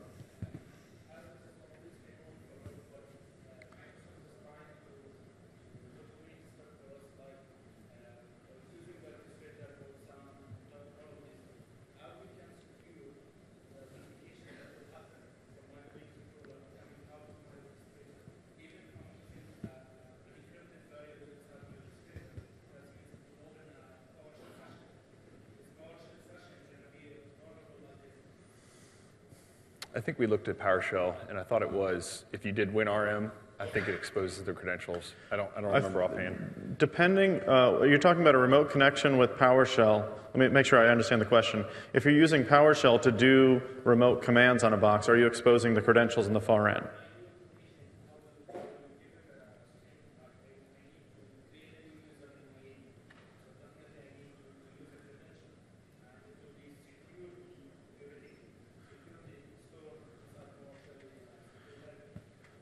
I think we looked at PowerShell, and I thought it was, if you did WinRM, I think it exposes their credentials. I don't, I don't remember offhand. Depending, uh, you're talking about a remote connection with PowerShell. Let me make sure I understand the question. If you're using PowerShell to do remote commands on a box, are you exposing the credentials in the far end?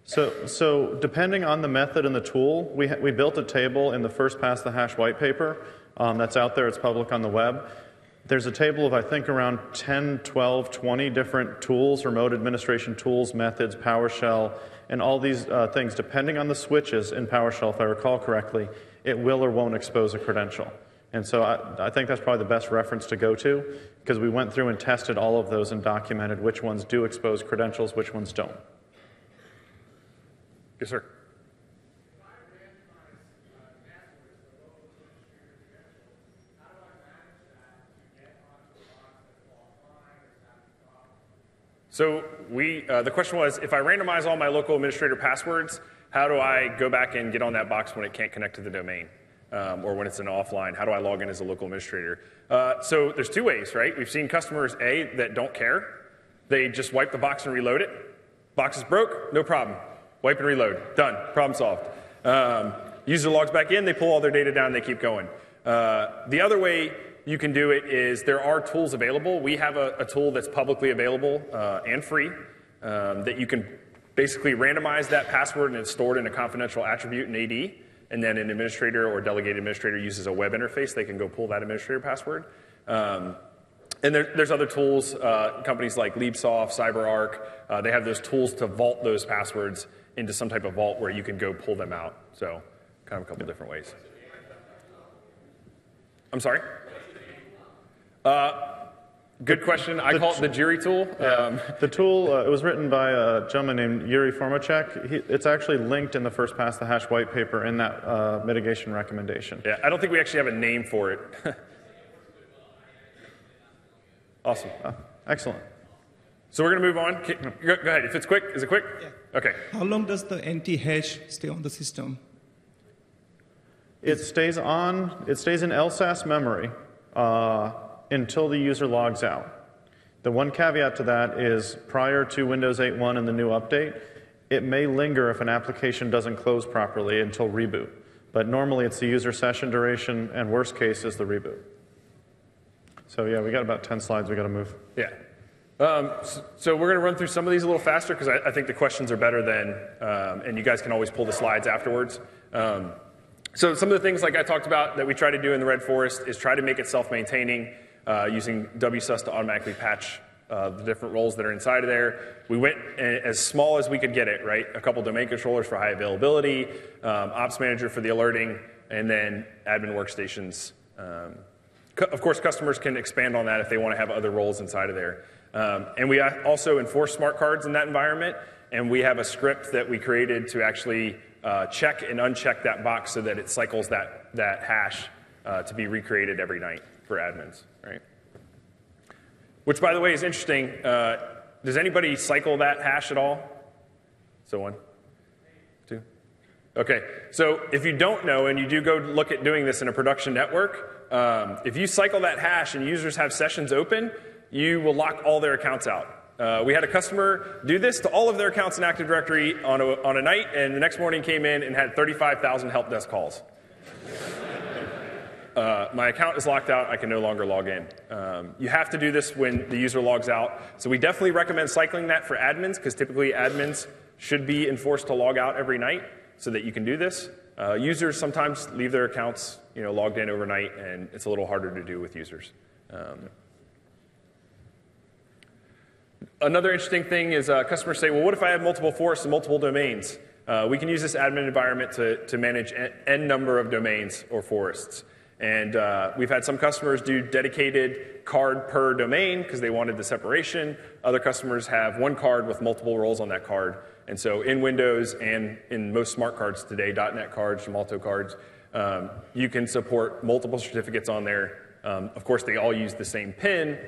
So, so depending on the method and the tool, we, ha we built a table in the first Pass the Hash white paper um, that's out there. It's public on the web. There's a table of, I think, around ten, twelve, twenty different tools, remote administration tools, methods, PowerShell, and all these uh, things. Depending on the switches in PowerShell, if I recall correctly, it will or won't expose a credential. And so I, I think that's probably the best reference to go to, because we went through and tested all of those and documented which ones do expose credentials, which ones don't. Yes, sir. So we, uh, the question was, if I randomize all my local administrator passwords, how do I go back and get on that box when it can't connect to the domain? Um, or when it's an offline, how do I log in as a local administrator? Uh, so there's two ways, right? We've seen customers, A, that don't care. They just wipe the box and reload it. Box is broke, no problem. Wipe and reload. Done. Problem solved. Um, user logs back in. They pull all their data down. They keep going. Uh, the other way you can do it is there are tools available. We have a, a tool that's publicly available uh, and free um, that you can basically randomize that password, and it's stored in a confidential attribute in A D. And then an administrator or delegated administrator uses a web interface. They can go pull that administrator password. Um, And there, there's other tools, uh, companies like LeapSoft, CyberArk, uh, they have those tools to vault those passwords into some type of vault where you can go pull them out. So kind of a couple different ways. I'm sorry? Uh, good question. I call it the Jiri tool. Um, the tool, uh, it was written by a gentleman named Yuri Formacek. He, it's actually linked in the first Pass the Hash white paper in that uh, mitigation recommendation. Yeah, I don't think we actually have a name for it. Awesome. Uh, excellent. So we're going to move on. Can, go ahead. If it's quick, is it quick? Yeah. OK. How long does the N T hash stay on the system? It stays on. It stays in L S A S S memory uh, until the user logs out. The one caveat to that is prior to Windows eight point one and the new update, it may linger if an application doesn't close properly until reboot. But normally, it's the user session duration, and worst case is the reboot. So yeah, we got about ten slides we got to move. Yeah. Um, so, so we're going to run through some of these a little faster because I, I think the questions are better than, um, and you guys can always pull the slides afterwards. Um, so some of the things like I talked about that we try to do in the Red Forest is try to make it self-maintaining uh, using W S U S to automatically patch uh, the different roles that are inside of there. We went as small as we could get it, right? A couple domain controllers for high availability, um, Ops Manager for the alerting, and then admin workstations. Um, Of course, customers can expand on that if they want to have other roles inside of there. Um, and we also enforce smart cards in that environment, and we have a script that we created to actually uh, check and uncheck that box so that it cycles that, that hash uh, to be recreated every night for admins, right? Which, by the way, is interesting. Uh, does anybody cycle that hash at all? So one, two. OK, so if you don't know and you do go look at doing this in a production network, um, if you cycle that hash and users have sessions open, you will lock all their accounts out. Uh, we had a customer do this to all of their accounts in Active Directory on a, on a night, and the next morning came in and had thirty-five thousand help desk calls. uh, my account is locked out. I can no longer log in. Um, you have to do this when the user logs out. So we definitely recommend cycling that for admins, because typically admins should be enforced to log out every night so that you can do this. Uh, users sometimes leave their accounts you know, logged in overnight, and it's a little harder to do with users. Um, Another interesting thing is uh, customers say, well, what if I have multiple forests and multiple domains? Uh, we can use this admin environment to, to manage n number of domains or forests. And uh, we've had some customers do dedicated card per domain because they wanted the separation. Other customers have one card with multiple roles on that card. And so in Windows and in most smart cards today, dot net cards, Gemalto cards, um, you can support multiple certificates on there. Um, of course, they all use the same PIN,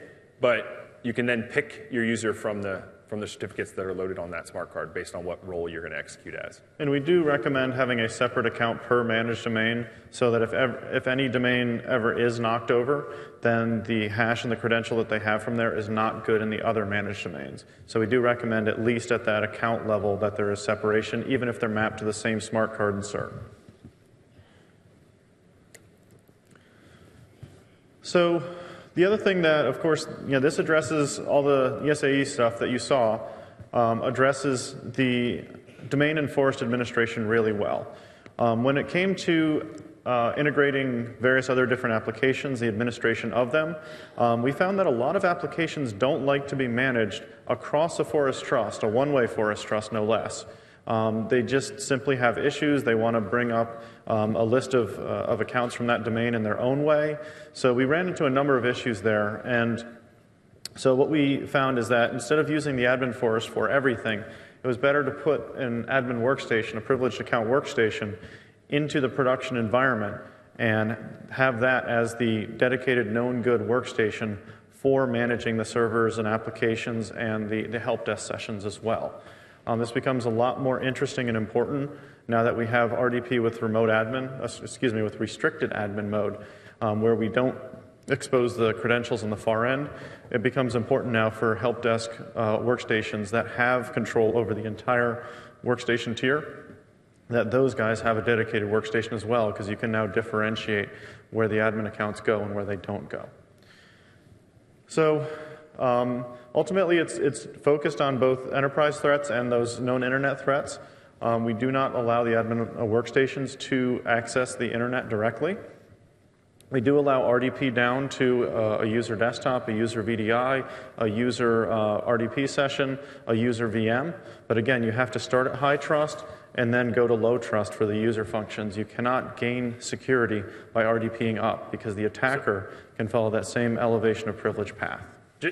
but you can then pick your user from the, from the certificates that are loaded on that smart card based on what role you're going to execute as. And we do recommend having a separate account per managed domain so that if, ever, if any domain ever is knocked over, then the hash and the credential that they have from there is not good in the other managed domains. So we do recommend at least at that account level that there is separation, even if they're mapped to the same smart card and cert. So the other thing that, of course, you know, this addresses all the E S A E stuff that you saw, um, addresses the domain and forest administration really well. Um, when it came to uh, integrating various other different applications, the administration of them, um, we found that a lot of applications don't like to be managed across a forest trust, a one-way forest trust, no less. Um, they just simply have issues. They want to bring up um, a list of, uh, of accounts from that domain in their own way. So we ran into a number of issues there. And so what we found is that instead of using the admin forest for everything, it was better to put an admin workstation, a privileged account workstation, into the production environment and have that as the dedicated known good workstation for managing the servers and applications and the, the help desk sessions as well. Um, this becomes a lot more interesting and important now that we have R D P with remote admin, uh, excuse me, with restricted admin mode, um, where we don't expose the credentials on the far end. It becomes important now for help desk uh, workstations that have control over the entire workstation tier, that those guys have a dedicated workstation as well, because you can now differentiate where the admin accounts go and where they don't go. So Um, ultimately, it's, it's focused on both enterprise threats and those known internet threats. Um, we do not allow the admin workstations to access the internet directly. We do allow R D P down to uh, a user desktop, a user V D I, a user uh, R D P session, a user V M. But again, you have to start at high trust and then go to low trust for the user functions. You cannot gain security by RDPing up because the attacker can follow that same elevation of privilege path.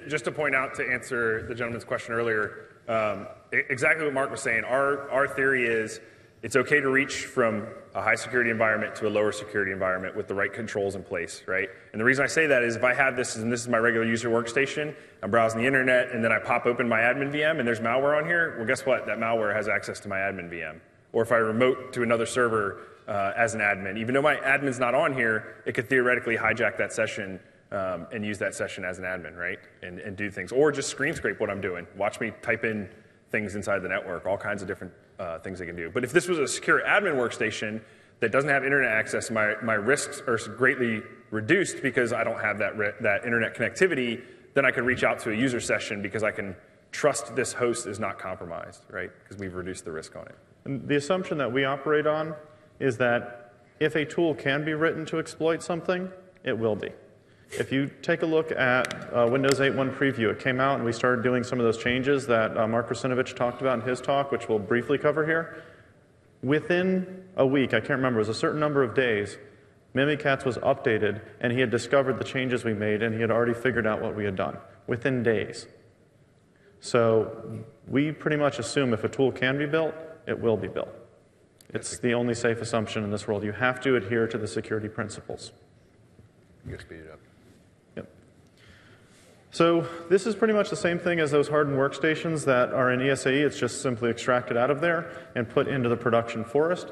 Just to point out, to answer the gentleman's question earlier, um, exactly what Mark was saying, our, our theory is it's okay to reach from a high security environment to a lower security environment with the right controls in place, right? And the reason I say that is if I have this, and this is my regular user workstation, I'm browsing the internet, and then I pop open my admin V M, and there's malware on here, well, guess what? That malware has access to my admin V M. Or if I remote to another server uh, as an admin, even though my admin's not on here, it could theoretically hijack that session Um, and use that session as an admin, right? And, and do things. Or just screen scrape what I'm doing. Watch me type in things inside the network, all kinds of different uh, things they can do. But if this was a secure admin workstation that doesn't have internet access, my, my risks are greatly reduced because I don't have that, that internet connectivity. Then I could reach out to a user session because I can trust this host is not compromised, right? Because we've reduced the risk on it. And the assumption that we operate on is that if a tool can be written to exploit something, it will be. If you take a look at uh, Windows eight point one preview, it came out and we started doing some of those changes that uh, Mark Rusinovich talked about in his talk, which we'll briefly cover here. Within a week, I can't remember, it was a certain number of days, Mimikatz was updated and he had discovered the changes we made and he had already figured out what we had done within days. So we pretty much assume if a tool can be built, it will be built. It's the only safe assumption in this world. You have to adhere to the security principles. You can speed it up. So this is pretty much the same thing as those hardened workstations that are in E S A E. It's just simply extracted out of there and put into the production forest.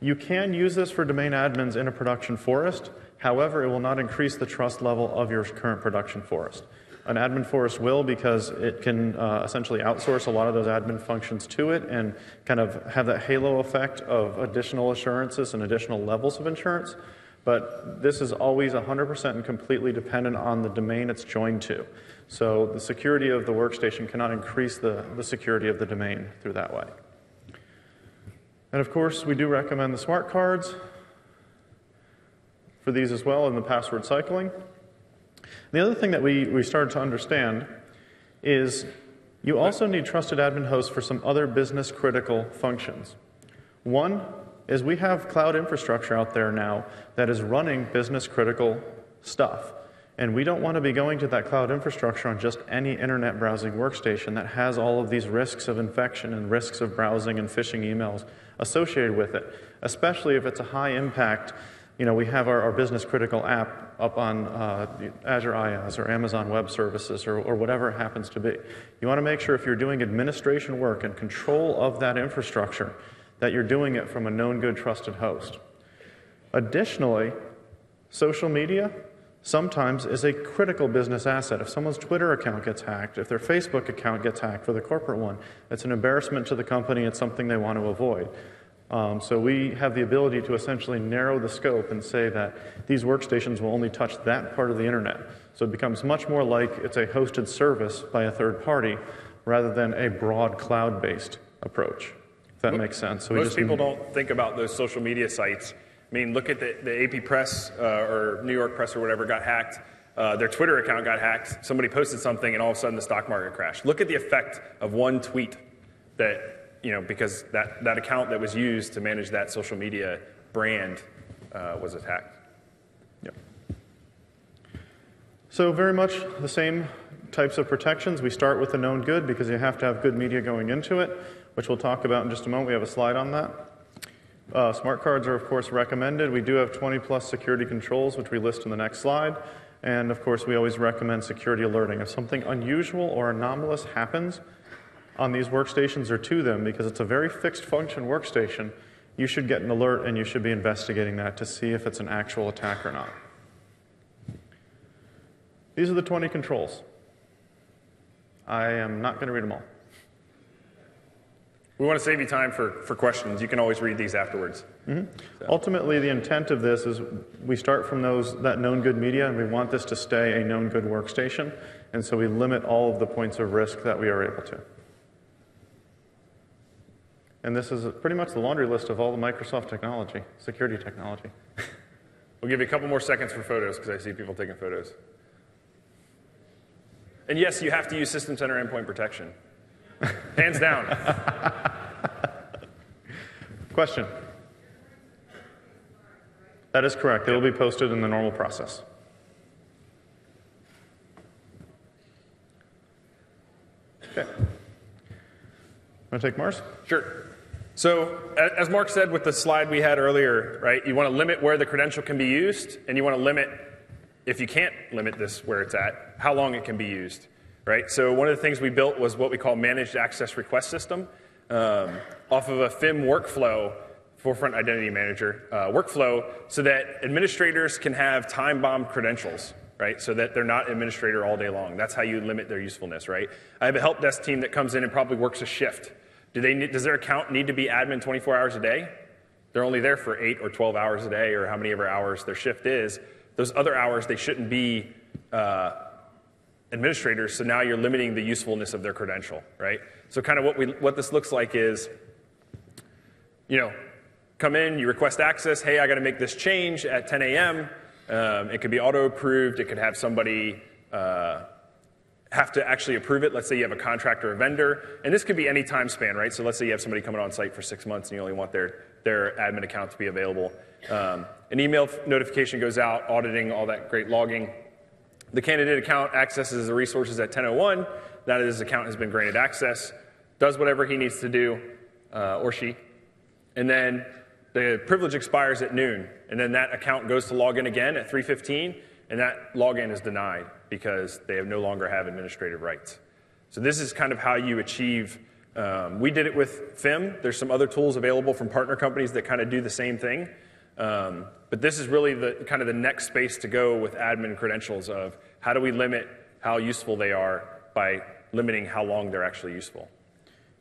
You can use this for domain admins in a production forest. However, it will not increase the trust level of your current production forest. An admin forest will, because it can uh, essentially outsource a lot of those admin functions to it and kind of have that halo effect of additional assurances and additional levels of insurance. But this is always one hundred percent and completely dependent on the domain it's joined to. So the security of the workstation cannot increase the, the security of the domain through that way. And of course, we do recommend the smart cards for these as well, and the password cycling. The other thing that we, we started to understand is you also need trusted admin hosts for some other business critical functions. One is we have cloud infrastructure out there now that is running business critical stuff. And we don't want to be going to that cloud infrastructure on just any internet browsing workstation that has all of these risks of infection and risks of browsing and phishing emails associated with it, especially if it's a high impact. You know, we have our, our business critical app up on uh, Azure I IaaS or Amazon Web Services or, or whatever it happens to be. You want to make sure if you're doing administration work and control of that infrastructure that you're doing it from a known good trusted host. Additionally, social media sometimes is a critical business asset. If someone's Twitter account gets hacked, if their Facebook account gets hacked for the corporate one, it's an embarrassment to the company. It's something they want to avoid. Um, so we have the ability to essentially narrow the scope and say that these workstations will only touch that part of the internet. So it becomes much more like it's a hosted service by a third party rather than a broad cloud-based approach, if that makes sense. So most people don't think about those social media sites. I mean, look at the, the A P Press uh, or New York Press or whatever got hacked. Uh, their Twitter account got hacked. Somebody posted something, and all of a sudden the stock market crashed. Look at the effect of one tweet that... You know, because that, that account that was used to manage that social media brand uh, was attacked. Yep. So very much the same types of protections. We start with the known good because you have to have good media going into it, which we'll talk about in just a moment. We have a slide on that. Uh, smart cards are, of course, recommended. We do have twenty plus security controls, which we list in the next slide. And, of course, we always recommend security alerting. If something unusual or anomalous happens on these workstations or to them, because it's a very fixed function workstation, you should get an alert and you should be investigating that to see if it's an actual attack or not. These are the twenty controls. I am not going to read them all. We want to save you time for, for questions. You can always read these afterwards. Mm-hmm. So. Ultimately, the intent of this is we start from those, that known good media, and we want this to stay a known good workstation, and so we limit all of the points of risk that we are able to. And this is pretty much the laundry list of all the Microsoft technology, security technology. We'll give you a couple more seconds for photos, because I see people taking photos. And yes, you have to use System Center endpoint protection. Hands down. Question? That is correct. It will be posted in the normal process. OK. Want to take Mars? Sure. So as Mark said with the slide we had earlier, right, you want to limit where the credential can be used, and you want to limit, if you can't limit this where it's at, how long it can be used, right? So one of the things we built was what we call managed access request system um, off of a F I M workflow, Forefront Identity Manager uh, workflow, so that administrators can have time-bombed credentials, right, so that they're not administrator all day long. That's how you limit their usefulness, right? I have a help desk team that comes in and probably works a shift. Do they need, does their account need to be admin twenty-four hours a day? They're only there for eight or twelve hours a day, or how many ever hours their shift is. Those other hours, they shouldn't be uh, administrators, so now you're limiting the usefulness of their credential, right? So kind of what, we, what this looks like is, you know, come in, you request access. Hey, I got to make this change at ten A M Um, it could be auto-approved. It could have somebody uh, have to actually approve it. Let's say you have a contractor or a vendor. And this could be any time span, right? So let's say you have somebody coming on site for six months and you only want their, their admin account to be available. Um, an email notification goes out, auditing, all that great logging. The candidate account accesses the resources at ten oh one. Now that his account has been granted access, does whatever he needs to do, uh, or she. And then the privilege expires at noon, and then that account goes to log in again at three fifteen, and that login is denied because they have no longer have administrative rights. So this is kind of how you achieve. Um, we did it with F I M. There's some other tools available from partner companies that kind of do the same thing. Um, but this is really the kind of the next space to go with admin credentials of how do we limit how useful they are by limiting how long they're actually useful.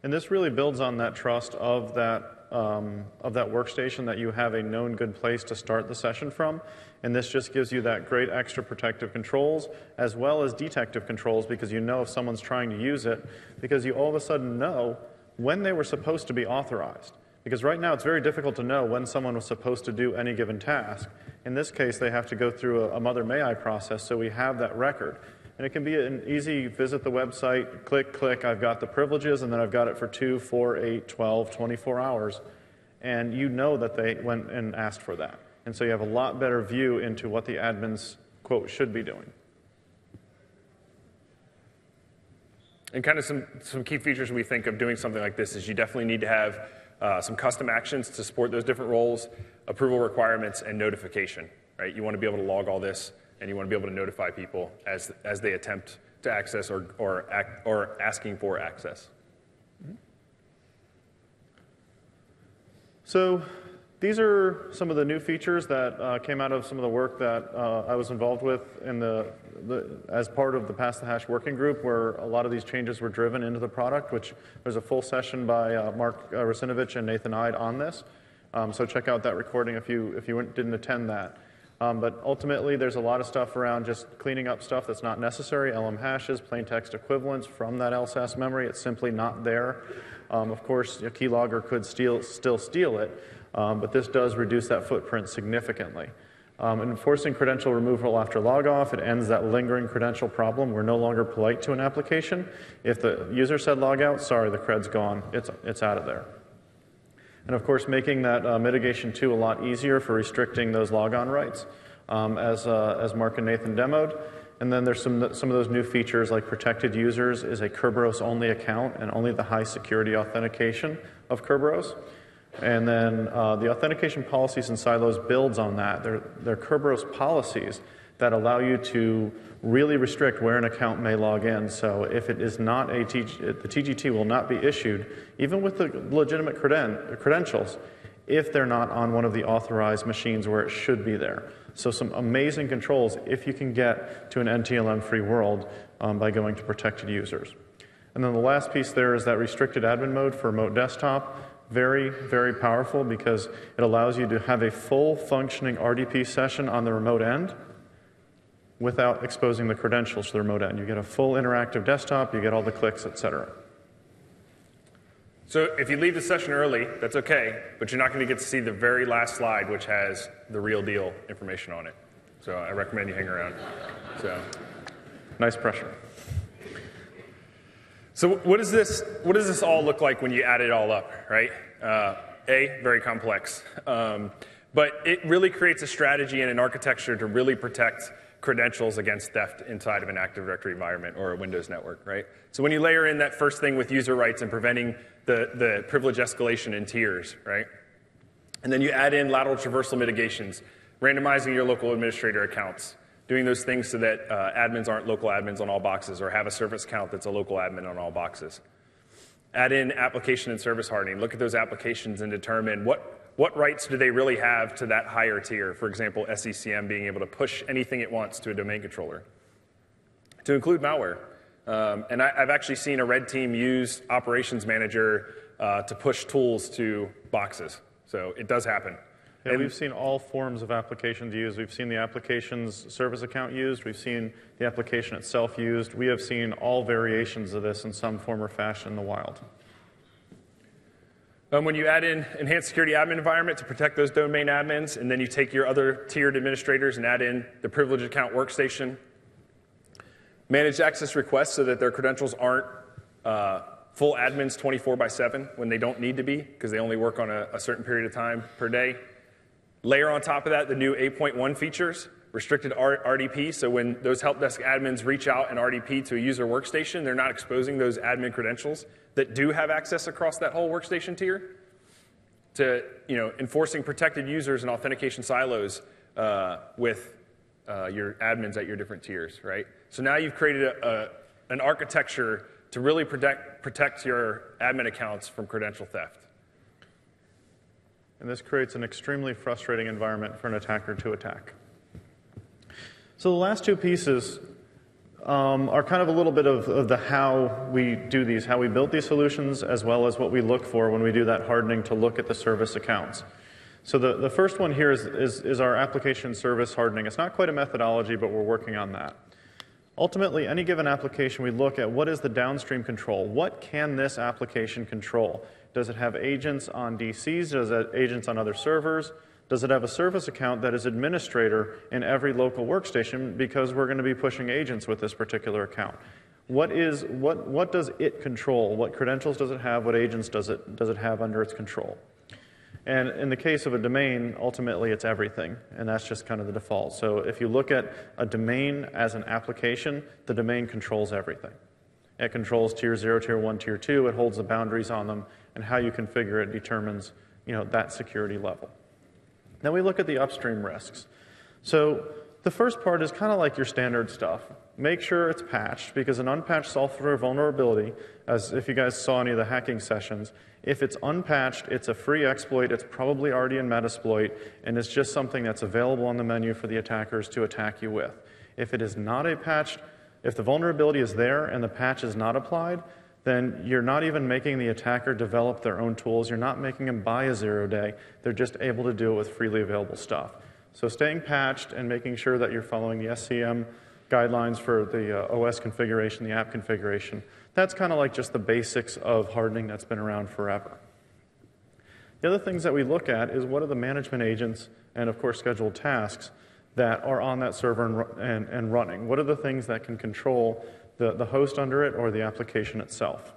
And this really builds on that trust of that, um, of that workstation that you have a known good place to start the session from. And this just gives you that great extra protective controls as well as detective controls, because you know if someone's trying to use it, because you all of a sudden know when they were supposed to be authorized. Because right now it's very difficult to know when someone was supposed to do any given task. In this case, they have to go through a, a mother may I process, so we have that record. And it can be an easy visit the website, click, click, I've got the privileges, and then I've got it for two, four, eight, twelve, twenty-four hours. And you know that they went and asked for that. And so you have a lot better view into what the admins, quote, should be doing. And kind of some, some key features we think of doing something like this is you definitely need to have Uh, some custom actions to support those different roles, approval requirements, and notification. Right? You want to be able to log all this, and you want to be able to notify people as, as they attempt to access or, or, act, or asking for access. So these are some of the new features that uh, came out of some of the work that uh, I was involved with in the, the, as part of the Pass the Hash working group, where a lot of these changes were driven into the product, which there's a full session by uh, Mark uh, Rusinovich and Nathan Ide on this. Um, so check out that recording if you, if you didn't attend that. Um, but ultimately, there's a lot of stuff around just cleaning up stuff that's not necessary, L M hashes, plain text equivalents from that L S A S S memory. It's simply not there. Um, of course, a keylogger could steal, still steal it. Um, but this does reduce that footprint significantly. Um, enforcing credential removal after logoff, it ends that lingering credential problem. We're no longer polite to an application. If the user said log out, sorry, the cred's gone. It's, it's out of there. And of course, making that uh, mitigation too a lot easier for restricting those logon rights, um, as, uh, as Mark and Nathan demoed. And then there's some, some of those new features, like Protected Users is a Kerberos-only account and only the high security authentication of Kerberos. And then uh, the authentication policies and silos builds on that. They're, they're Kerberos policies that allow you to really restrict where an account may log in. So if it is not a T G T, the T G T will not be issued, even with the legitimate creden credentials, if they're not on one of the authorized machines where it should be there. So some amazing controls if you can get to an N T L M-free world um, by going to Protected Users. And then the last piece there is that Restricted Admin Mode for remote desktop. Very, very powerful, because it allows you to have a full functioning R D P session on the remote end without exposing the credentials to the remote end. You get a full interactive desktop, you get all the clicks, et cetera. So if you leave the session early, that's okay, but you're not going to get to see the very last slide, which has the real deal information on it. So I recommend you hang around. So nice pressure. So what does this, what does this all look like when you add it all up, right? Uh, a, very complex. Um, but it really creates a strategy and an architecture to really protect credentials against theft inside of an Active Directory environment or a Windows network, right? So when you layer in that first thing with user rights and preventing the, the privilege escalation in tiers, right? And then you add in lateral traversal mitigations, randomizing your local administrator accounts, doing those things so that uh, admins aren't local admins on all boxes, or have a service count that's a local admin on all boxes. Add in application and service hardening. Look at those applications and determine what, what rights do they really have to that higher tier. For example, S C C M being able to push anything it wants to a domain controller. To include malware. Um, and I, I've actually seen a red team use Operations Manager uh, to push tools to boxes. So it does happen. Yeah, and we've seen all forms of applications used. We've seen the application's service account used. We've seen the application itself used. We have seen all variations of this in some form or fashion in the wild. Um, when you add in enhanced security admin environment to protect those domain admins, and then you take your other tiered administrators and add in the privileged account workstation, manage access requests so that their credentials aren't uh, full admins twenty-four by seven when they don't need to be, because they only work on a, a certain period of time per day. Layer on top of that the new eight point one features, restricted R D P, so when those help desk admins reach out and R D P to a user workstation, they're not exposing those admin credentials that do have access across that whole workstation tier. To you know, enforcing protected users and authentication silos uh, with uh, your admins at your different tiers, right? So now you've created a, a, an architecture to really protect, protect your admin accounts from credential theft. And this creates an extremely frustrating environment for an attacker to attack. So the last two pieces um, are kind of a little bit of, of the how we do these, how we build these solutions, as well as what we look for when we do that hardening to look at the service accounts. So the, the first one here is, is, is our application service hardening. It's not quite a methodology, but we're working on that. Ultimately, any given application, we look at what is the downstream control. What can this application control? Does it have agents on D Cs? Does it have agents on other servers? Does it have a service account that is administrator in every local workstation, because we're going to be pushing agents with this particular account? What is, what, what does it control? What credentials does it have? What agents does it, does it have under its control? And in the case of a domain, ultimately it's everything, and that's just kind of the default. So if you look at a domain as an application, the domain controls everything. It controls tier zero, tier one, tier two. It holds the boundaries on them, and how you configure it determines, you know, that security level. Then we look at the upstream risks. So the first part is kind of like your standard stuff. Make sure it's patched, because an unpatched software vulnerability, as if you guys saw any of the hacking sessions, if it's unpatched, it's a free exploit, it's probably already in Metasploit, and it's just something that's available on the menu for the attackers to attack you with. If it is not a patched, if the vulnerability is there and the patch is not applied, then you're not even making the attacker develop their own tools, you're not making them buy a zero day, they're just able to do it with freely available stuff. So staying patched and making sure that you're following the S C C M guidelines for the uh, O S configuration, the app configuration. That's kind of like just the basics of hardening that's been around forever. The other things that we look at is what are the management agents and, of course, scheduled tasks that are on that server and, and, and running. What are the things that can control the, the host under it or the application itself?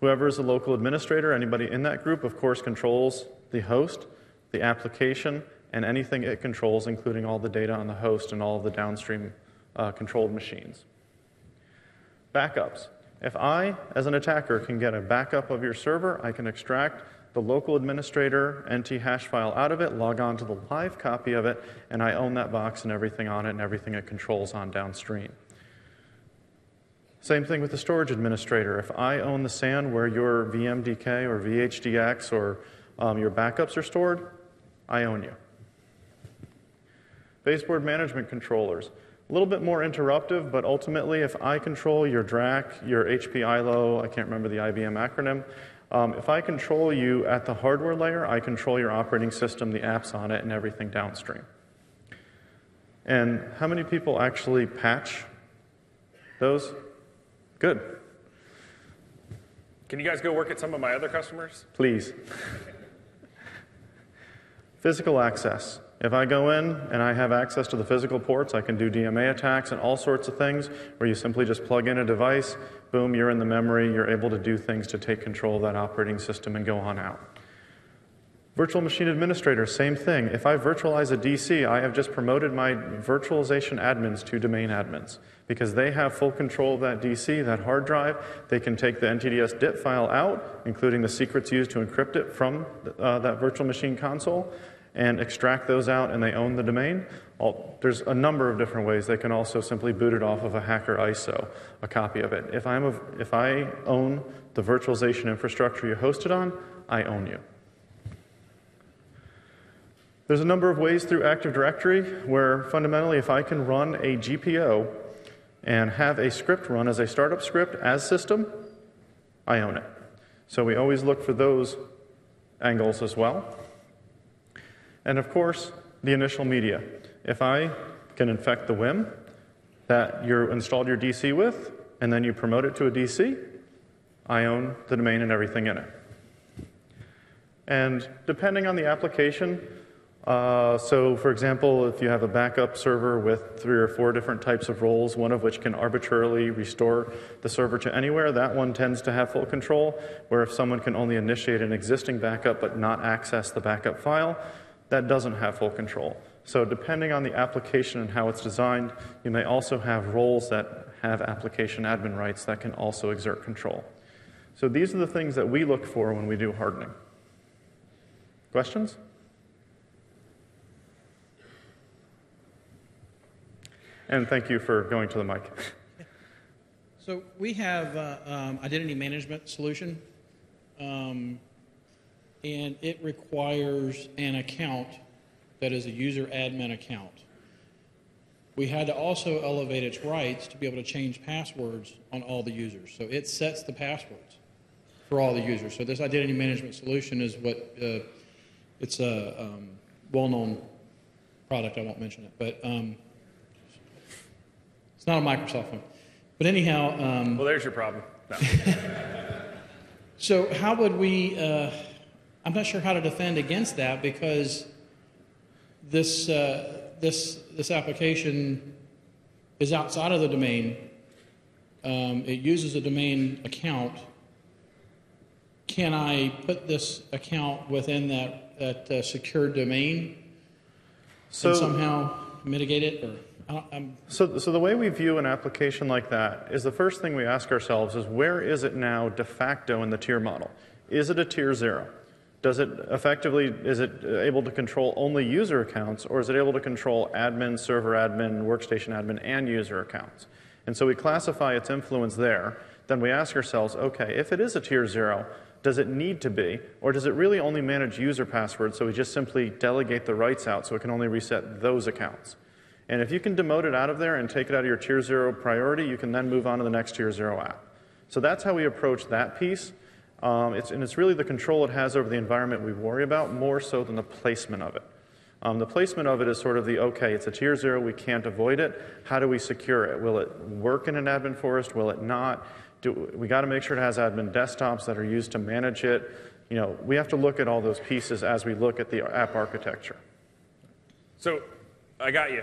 Whoever is the local administrator, anybody in that group, of course, controls the host, the application, and anything it controls, including all the data on the host and all of the downstream uh, controlled machines. Backups. If I, as an attacker, can get a backup of your server, I can extract the local administrator N T hash file out of it, log on to the live copy of it, and I own that box and everything on it and everything it controls on downstream. Same thing with the storage administrator. If I own the S A N where your V M D K or V H D X or um, your backups are stored, I own you. Baseboard management controllers. A little bit more interruptive, but ultimately, if I control your D R A C, your H P I L O, I can't remember the I B M acronym, um, if I control you at the hardware layer, I control your operating system, the apps on it, and everything downstream. And how many people actually patch those? Good. Can you guys go work at some of my other customers? Please. Physical access. If I go in and I have access to the physical ports, I can do D M A attacks and all sorts of things where you simply just plug in a device, boom, you're in the memory, you're able to do things to take control of that operating system and go on out. Virtual machine administrator, same thing. If I virtualize a D C, I have just promoted my virtualization admins to domain admins because they have full control of that D C, that hard drive. They can take the N T D S D I P file out, including the secrets used to encrypt it from uh, that virtual machine console, and extract those out, and they own the domain. All, there's a number of different ways. They can also simply boot it off of a hacker I S O, a copy of it. If, I'm a, if I own the virtualization infrastructure you hosted on, I own you. There's a number of ways through Active Directory where, fundamentally, if I can run a G P O and have a script run as a startup script as system, I own it. So we always look for those angles as well. And of course, the initial media. If I can infect the W I M that you installed your D C with, and then you promote it to a D C, I own the domain and everything in it. And depending on the application, uh, so for example, if you have a backup server with three or four different types of roles, one of which can arbitrarily restore the server to anywhere, that one tends to have full control, where if someone can only initiate an existing backup but not access the backup file, that doesn't have full control. So depending on the application and how it's designed, you may also have roles that have application admin rights that can also exert control. So these are the things that we look for when we do hardening. Questions? and thank you for going to the mic. So we have uh, um, identity management solution, um, and it requires an account that is a user admin account. We had to also elevate its rights to be able to change passwords on all the users. So it sets the passwords for all the users. So this identity management solution is what, uh, it's a um, well-known product, I won't mention it, but um, it's not a Microsoft one. But anyhow. Um, well, there's your problem. No. So how would we, uh, I'm not sure how to defend against that, because this, uh, This, this application is outside of the domain. Um, it uses a domain account. Can I put this account within that, that uh, secure domain so, and somehow mitigate it? Or, I I'm so, so the way we view an application like that is the first thing we ask ourselves is, where is it now de facto in the tier model? Is it a tier zero? Does it effectively, is it able to control only user accounts, or is it able to control admin, server admin, workstation admin, and user accounts? And so we classify its influence there. Then we ask ourselves, okay, if it is a tier zero, does it need to be, or does it really only manage user passwords, so we just simply delegate the rights out so it can only reset those accounts? And if you can demote it out of there and take it out of your tier zero priority, you can then move on to the next tier zero app. So that's how we approach that piece. Um, it's, and it's really the control it has over the environment we worry about, more so than the placement of it. Um, the placement of it is sort of the, okay, it's a tier zero, we can't avoid it. How do we secure it? Will it work in an admin forest? Will it not? Do, we got to make sure it has admin desktops that are used to manage it. You know, we have to look at all those pieces as we look at the app architecture. So, I got you.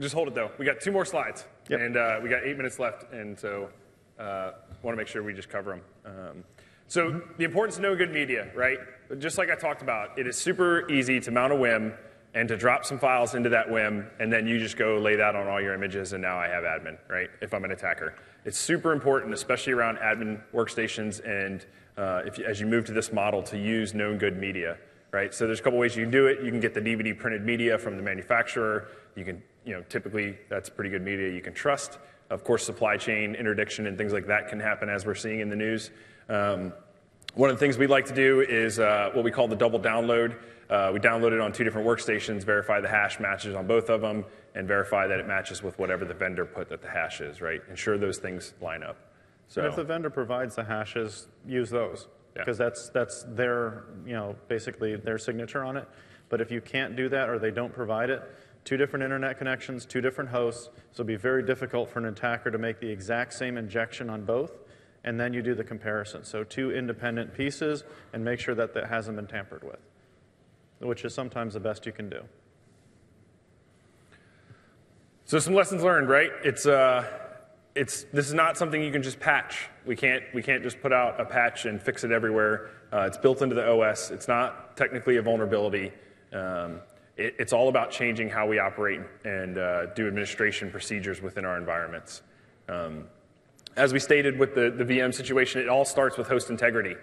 Just hold it though. We got two more slides, yep. and uh, we got eight minutes left, and so uh, want to make sure we just cover them. Um, So the importance of knowing good media, right? Just like I talked about, it is super easy to mount a W I M and to drop some files into that W I M, and then you just go lay that on all your images, and now I have admin, right, if I'm an attacker. It's super important, especially around admin workstations and uh, if you, as you move to this model, to use known good media, right? So there's a couple ways you can do it. You can get the D V D printed media from the manufacturer. You can, you know, typically that's pretty good media you can trust. Of course, supply chain interdiction and things like that can happen, as we're seeing in the news. Um, one of the things we like to do is uh, what we call the double download. Uh, we download it on two different workstations, verify the hash matches on both of them, and verify that it matches with whatever the vendor put that the hash is, right? Ensure those things line up. So and if the vendor provides the hashes, use those, because yeah. that's, that's their, you know, basically their signature on it. But if you can't do that or they don't provide it, two different internet connections, two different hosts, so it'll be very difficult for an attacker to make the exact same injection on both. And then you do the comparison. So two independent pieces, and make sure that that hasn't been tampered with, which is sometimes the best you can do. So some lessons learned, right? It's, uh, it's, this is not something you can just patch. We can't, we can't just put out a patch and fix it everywhere. Uh, it's built into the O S. It's not technically a vulnerability. Um, it, it's all about changing how we operate and uh, do administration procedures within our environments. Um, As we stated with the, the V M situation, it all starts with host integrity,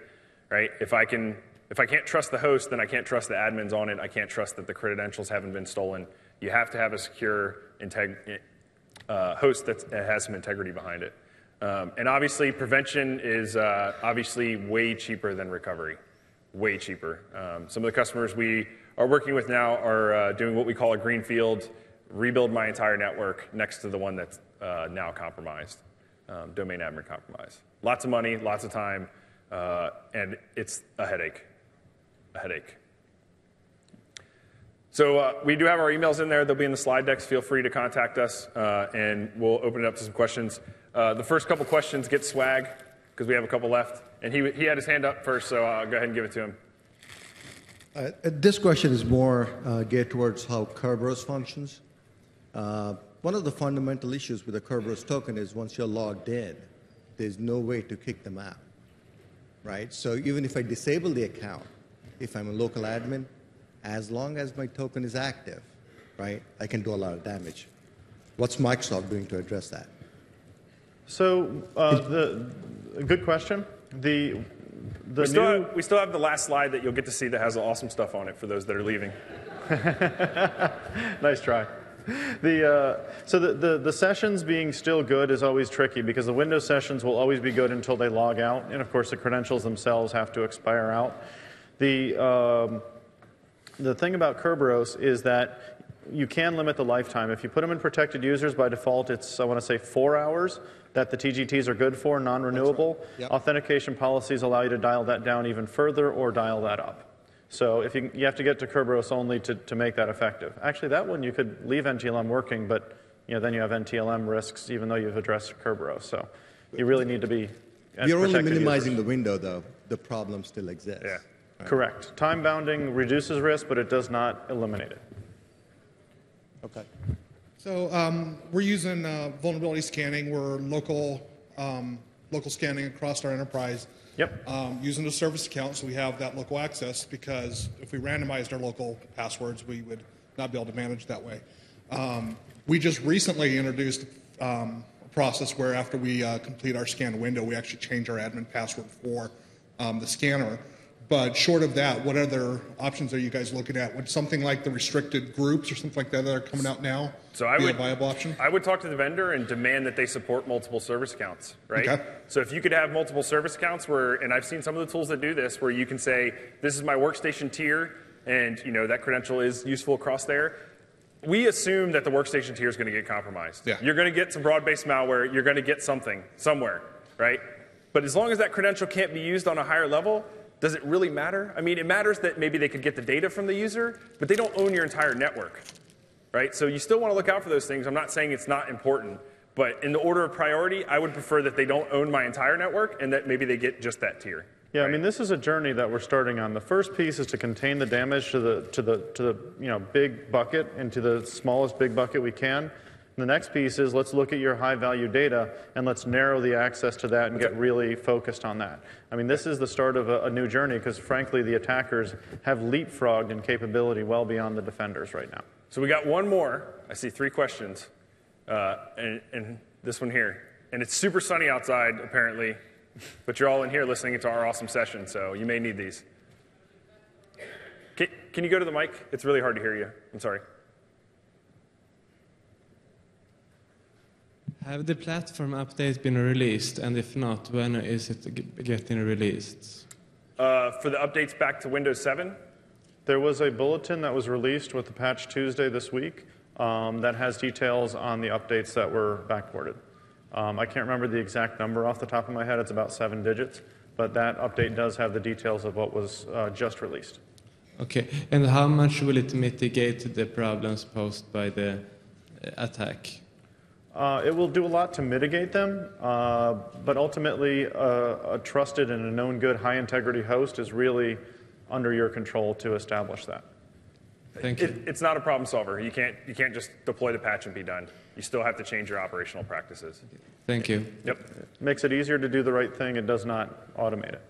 right? If I, can, if I can't trust the host, then I can't trust the admins on it. I can't trust that the credentials haven't been stolen. You have to have a secure integ uh, host that has some integrity behind it. Um, and obviously, prevention is uh, obviously way cheaper than recovery, way cheaper. Um, some of the customers we are working with now are uh, doing what we call a greenfield, rebuild my entire network next to the one that's uh, now compromised. Um, domain admin compromise. Lots of money, lots of time, uh, and it's a headache, a headache. So uh, we do have our emails in there. They'll be in the slide decks. Feel free to contact us, uh, and we'll open it up to some questions. Uh, the first couple questions get swag, because we have a couple left. And he, he had his hand up first, so I'll go ahead and give it to him. Uh, this question is more uh, geared towards how Kerberos functions. Uh, One of the fundamental issues with the Kerberos token is once you're logged in, there's no way to kick them out, right? So even if I disable the account, if I'm a local admin, as long as my token is active, right, I can do a lot of damage. What's Microsoft doing to address that? So uh, the good question. The, the we, still new... have, we still have the last slide that you'll get to see that has awesome stuff on it for those that are leaving. Nice try. the, uh, so the, the, the sessions being still good is always tricky because the Windows sessions will always be good until they log out, and of course the credentials themselves have to expire out. The, um, the thing about Kerberos is that you can limit the lifetime. If you put them in protected users, by default it's, I want to say, four hours that the T G Ts are good for, non-renewable. That's right. Yep. Authentication policies allow you to dial that down even further or dial that up. So if you, you have to get to Kerberos only to, to make that effective. Actually, that one you could leave N T L M working, but you know, then you have N T L M risks even though you've addressed Kerberos. So you really need to be You're only minimizing users. The window, though. The problem still exists. Yeah. Right. Correct. Time bounding reduces risk, but it does not eliminate it. Okay. So um, we're using uh, vulnerability scanning. We're local, um, local scanning across our enterprise. Yep. Um, using the service account, so we have that local access, because if we randomized our local passwords, we would not be able to manage that way. Um, we just recently introduced um, a process where after we uh, complete our scan window, we actually change our admin password for um, the scanner. But short of that, what other options are you guys looking at? Would something like the restricted groups or something like that that are coming out now so I be would, a viable option? I would talk to the vendor and demand that they support multiple service accounts, right? Okay. So if you could have multiple service accounts where, and I've seen some of the tools that do this, where you can say, this is my workstation tier, and you know that credential is useful across there. We assume that the workstation tier is going to get compromised. Yeah. You're going to get some broad-based malware. You're going to get something somewhere, right? But as long as that credential can't be used on a higher level, does it really matter? I mean, it matters that maybe they could get the data from the user, but they don't own your entire network, right? So you still want to look out for those things. I'm not saying it's not important, but in the order of priority, I would prefer that they don't own my entire network and that maybe they get just that tier. Yeah, right? I mean, this is a journey that we're starting on. The first piece is to contain the damage to the, to the, to the you know, big bucket and to the smallest big bucket we can. The next piece is let's look at your high-value data and let's narrow the access to that and get really focused on that. I mean, this is the start of a, a new journey because, frankly, the attackers have leapfrogged in capability well beyond the defenders right now. So we got one more. I see three questions, uh, and, and this one here. And it's super sunny outside, apparently, but you're all in here listening to our awesome session, so you may need these. Can, can you go to the mic? It's really hard to hear you. I'm sorry. Have the platform updates been released, and if not, when is it getting released? Uh, for the updates back to Windows seven? There was a bulletin that was released with the patch Tuesday this week um, that has details on the updates that were backported. Um, I can't remember the exact number off the top of my head. It's about seven digits, but that update does have the details of what was uh, just released. Okay, and how much will it mitigate the problems posed by the attack? Uh, it will do a lot to mitigate them, uh, but ultimately uh, a trusted and a known good high-integrity host is really under your control to establish that. Thank you. It, it's not a problem solver. You can't, you can't just deploy the patch and be done. You still have to change your operational practices. Thank you. Yep. It makes it easier to do the right thing. It does not automate it.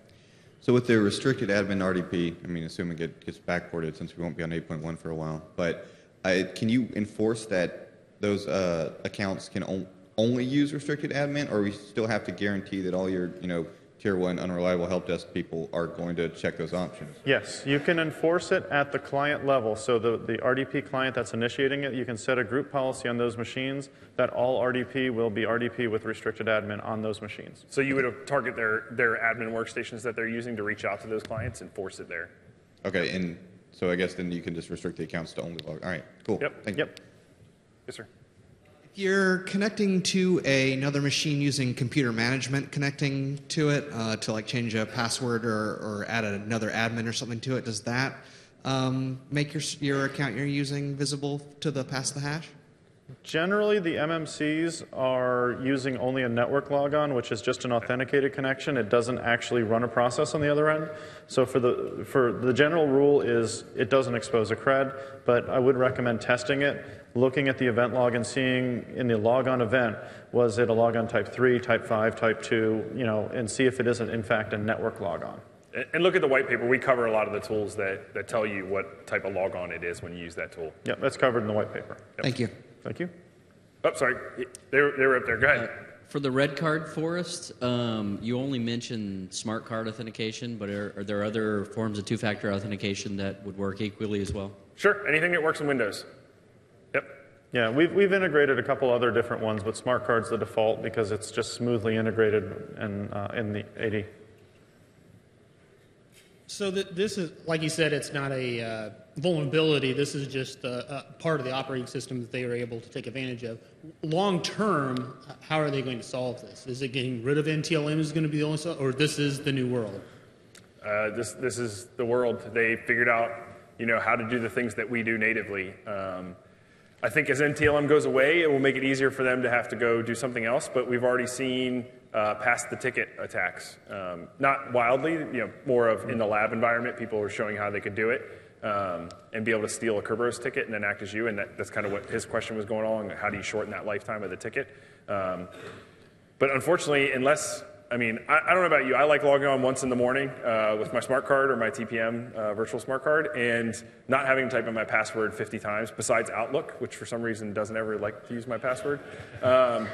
So with the restricted admin R D P, I mean, assuming it gets backported since we won't be on eight point one for a while, but uh, can you enforce that those uh, accounts can on only use restricted admin, or we still have to guarantee that all your, you know, tier one unreliable help desk people are going to check those options? Yes, you can enforce it at the client level. So the, the R D P client that's initiating it, you can set a group policy on those machines that all R D P will be R D P with restricted admin on those machines. So you would target their, their admin workstations that they're using to reach out to those clients and force it there. Okay, and so I guess then you can just restrict the accounts to only log. All right, cool. Yep. Thank you. Yep. Yes, sir. If you're connecting to a, another machine using computer management, connecting to it uh, to like change a password or, or add another admin or something to it, does that um, make your, your account you're using visible to the pass the hash? Generally, the M M Cs are using only a network logon, which is just an authenticated connection. It doesn't actually run a process on the other end. So for the, for the general rule is it doesn't expose a cred, but I would recommend testing it. Looking at the event log and seeing in the logon event, was it a logon type three, type five, type two, you know, and see if it isn't in fact a network logon. And look at the white paper. We cover a lot of the tools that, that tell you what type of logon it is when you use that tool. Yep, that's covered in the white paper. Yep. Thank you. Thank you. Oh, sorry. They were, they were up there. Go ahead. Uh, for the red card forest, um, you only mentioned smart card authentication, but are, are there other forms of two-factor authentication that would work equally as well? Sure. Anything that works in Windows. Yep. Yeah, we've, we've integrated a couple other different ones, but smart card's the default because it's just smoothly integrated in, uh, in the A D. So th this is, like you said, it's not a uh, vulnerability. This is just uh, uh, part of the operating system that they are able to take advantage of. Long term, how are they going to solve this? Is it getting rid of N T L M is going to be the only, or this is the new world? Uh, this, this is the world. They figured out, you know, how to do the things that we do natively. Um, I think as N T L M goes away, it will make it easier for them to have to go do something else, but we've already seen uh, pass-the-ticket attacks. Um, not wildly, you know, more of in the lab environment, people are showing how they could do it um, and be able to steal a Kerberos ticket and then act as you, and that, that's kind of what his question was going on, how do you shorten that lifetime of the ticket? Um, but unfortunately, unless, I mean, I, I don't know about you, I like logging on once in the morning uh, with my smart card or my T P M uh, virtual smart card and not having to type in my password fifty times besides Outlook, which for some reason doesn't ever like to use my password. Um,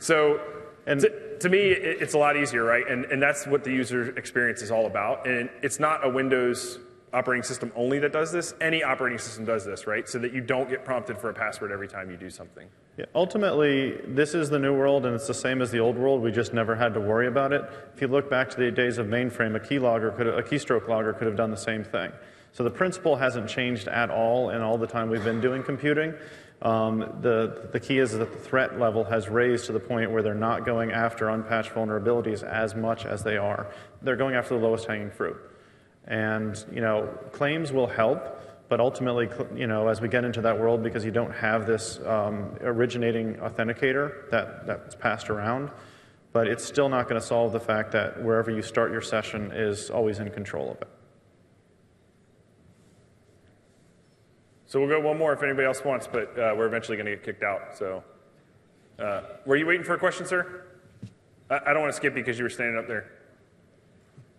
so and to, to me, it, it's a lot easier, right? And, and that's what the user experience is all about. And it's not a Windows operating system only that does this. Any operating system does this, right? So that you don't get prompted for a password every time you do something. Yeah, ultimately, this is the new world, and it's the same as the old world. We just never had to worry about it. If you look back to the days of mainframe, a key logger could have, a keystroke logger could have done the same thing. So the principle hasn't changed at all in all the time we've been doing computing. Um, the, the key is that the threat level has raised to the point where they're not going after unpatched vulnerabilities as much as they are. They're going after the lowest hanging fruit. And, you know, claims will help. But ultimately, you know, as we get into that world, because you don't have this um, originating authenticator that, that's passed around, but it's still not going to solve the fact that wherever you start your session is always in control of it. So we'll go one more if anybody else wants, but uh, we're eventually going to get kicked out. So uh, were you waiting for a question, sir? I, I don't want to skip you because you were standing up there.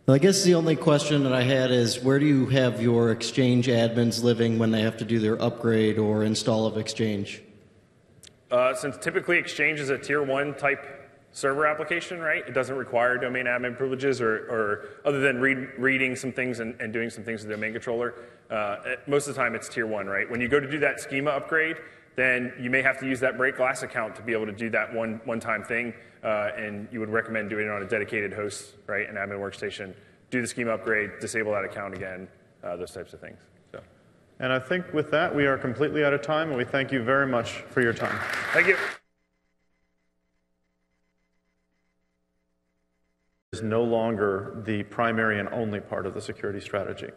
I guess the only question that I had is, where do you have your Exchange admins living when they have to do their upgrade or install of Exchange? Uh, since typically Exchange is a tier one type server application, right? It doesn't require domain admin privileges or, or other than read, reading some things and, and doing some things with the domain controller. Uh, most of the time it's tier one, right? When you go to do that schema upgrade, then you may have to use that break glass account to be able to do that one, one-time thing, uh, and you would recommend doing it on a dedicated host, right, an admin workstation, do the schema upgrade, disable that account again, uh, those types of things. So. And I think with that, we are completely out of time, and we thank you very much for your time. Thank you. It is no longer the primary and only part of the security strategy.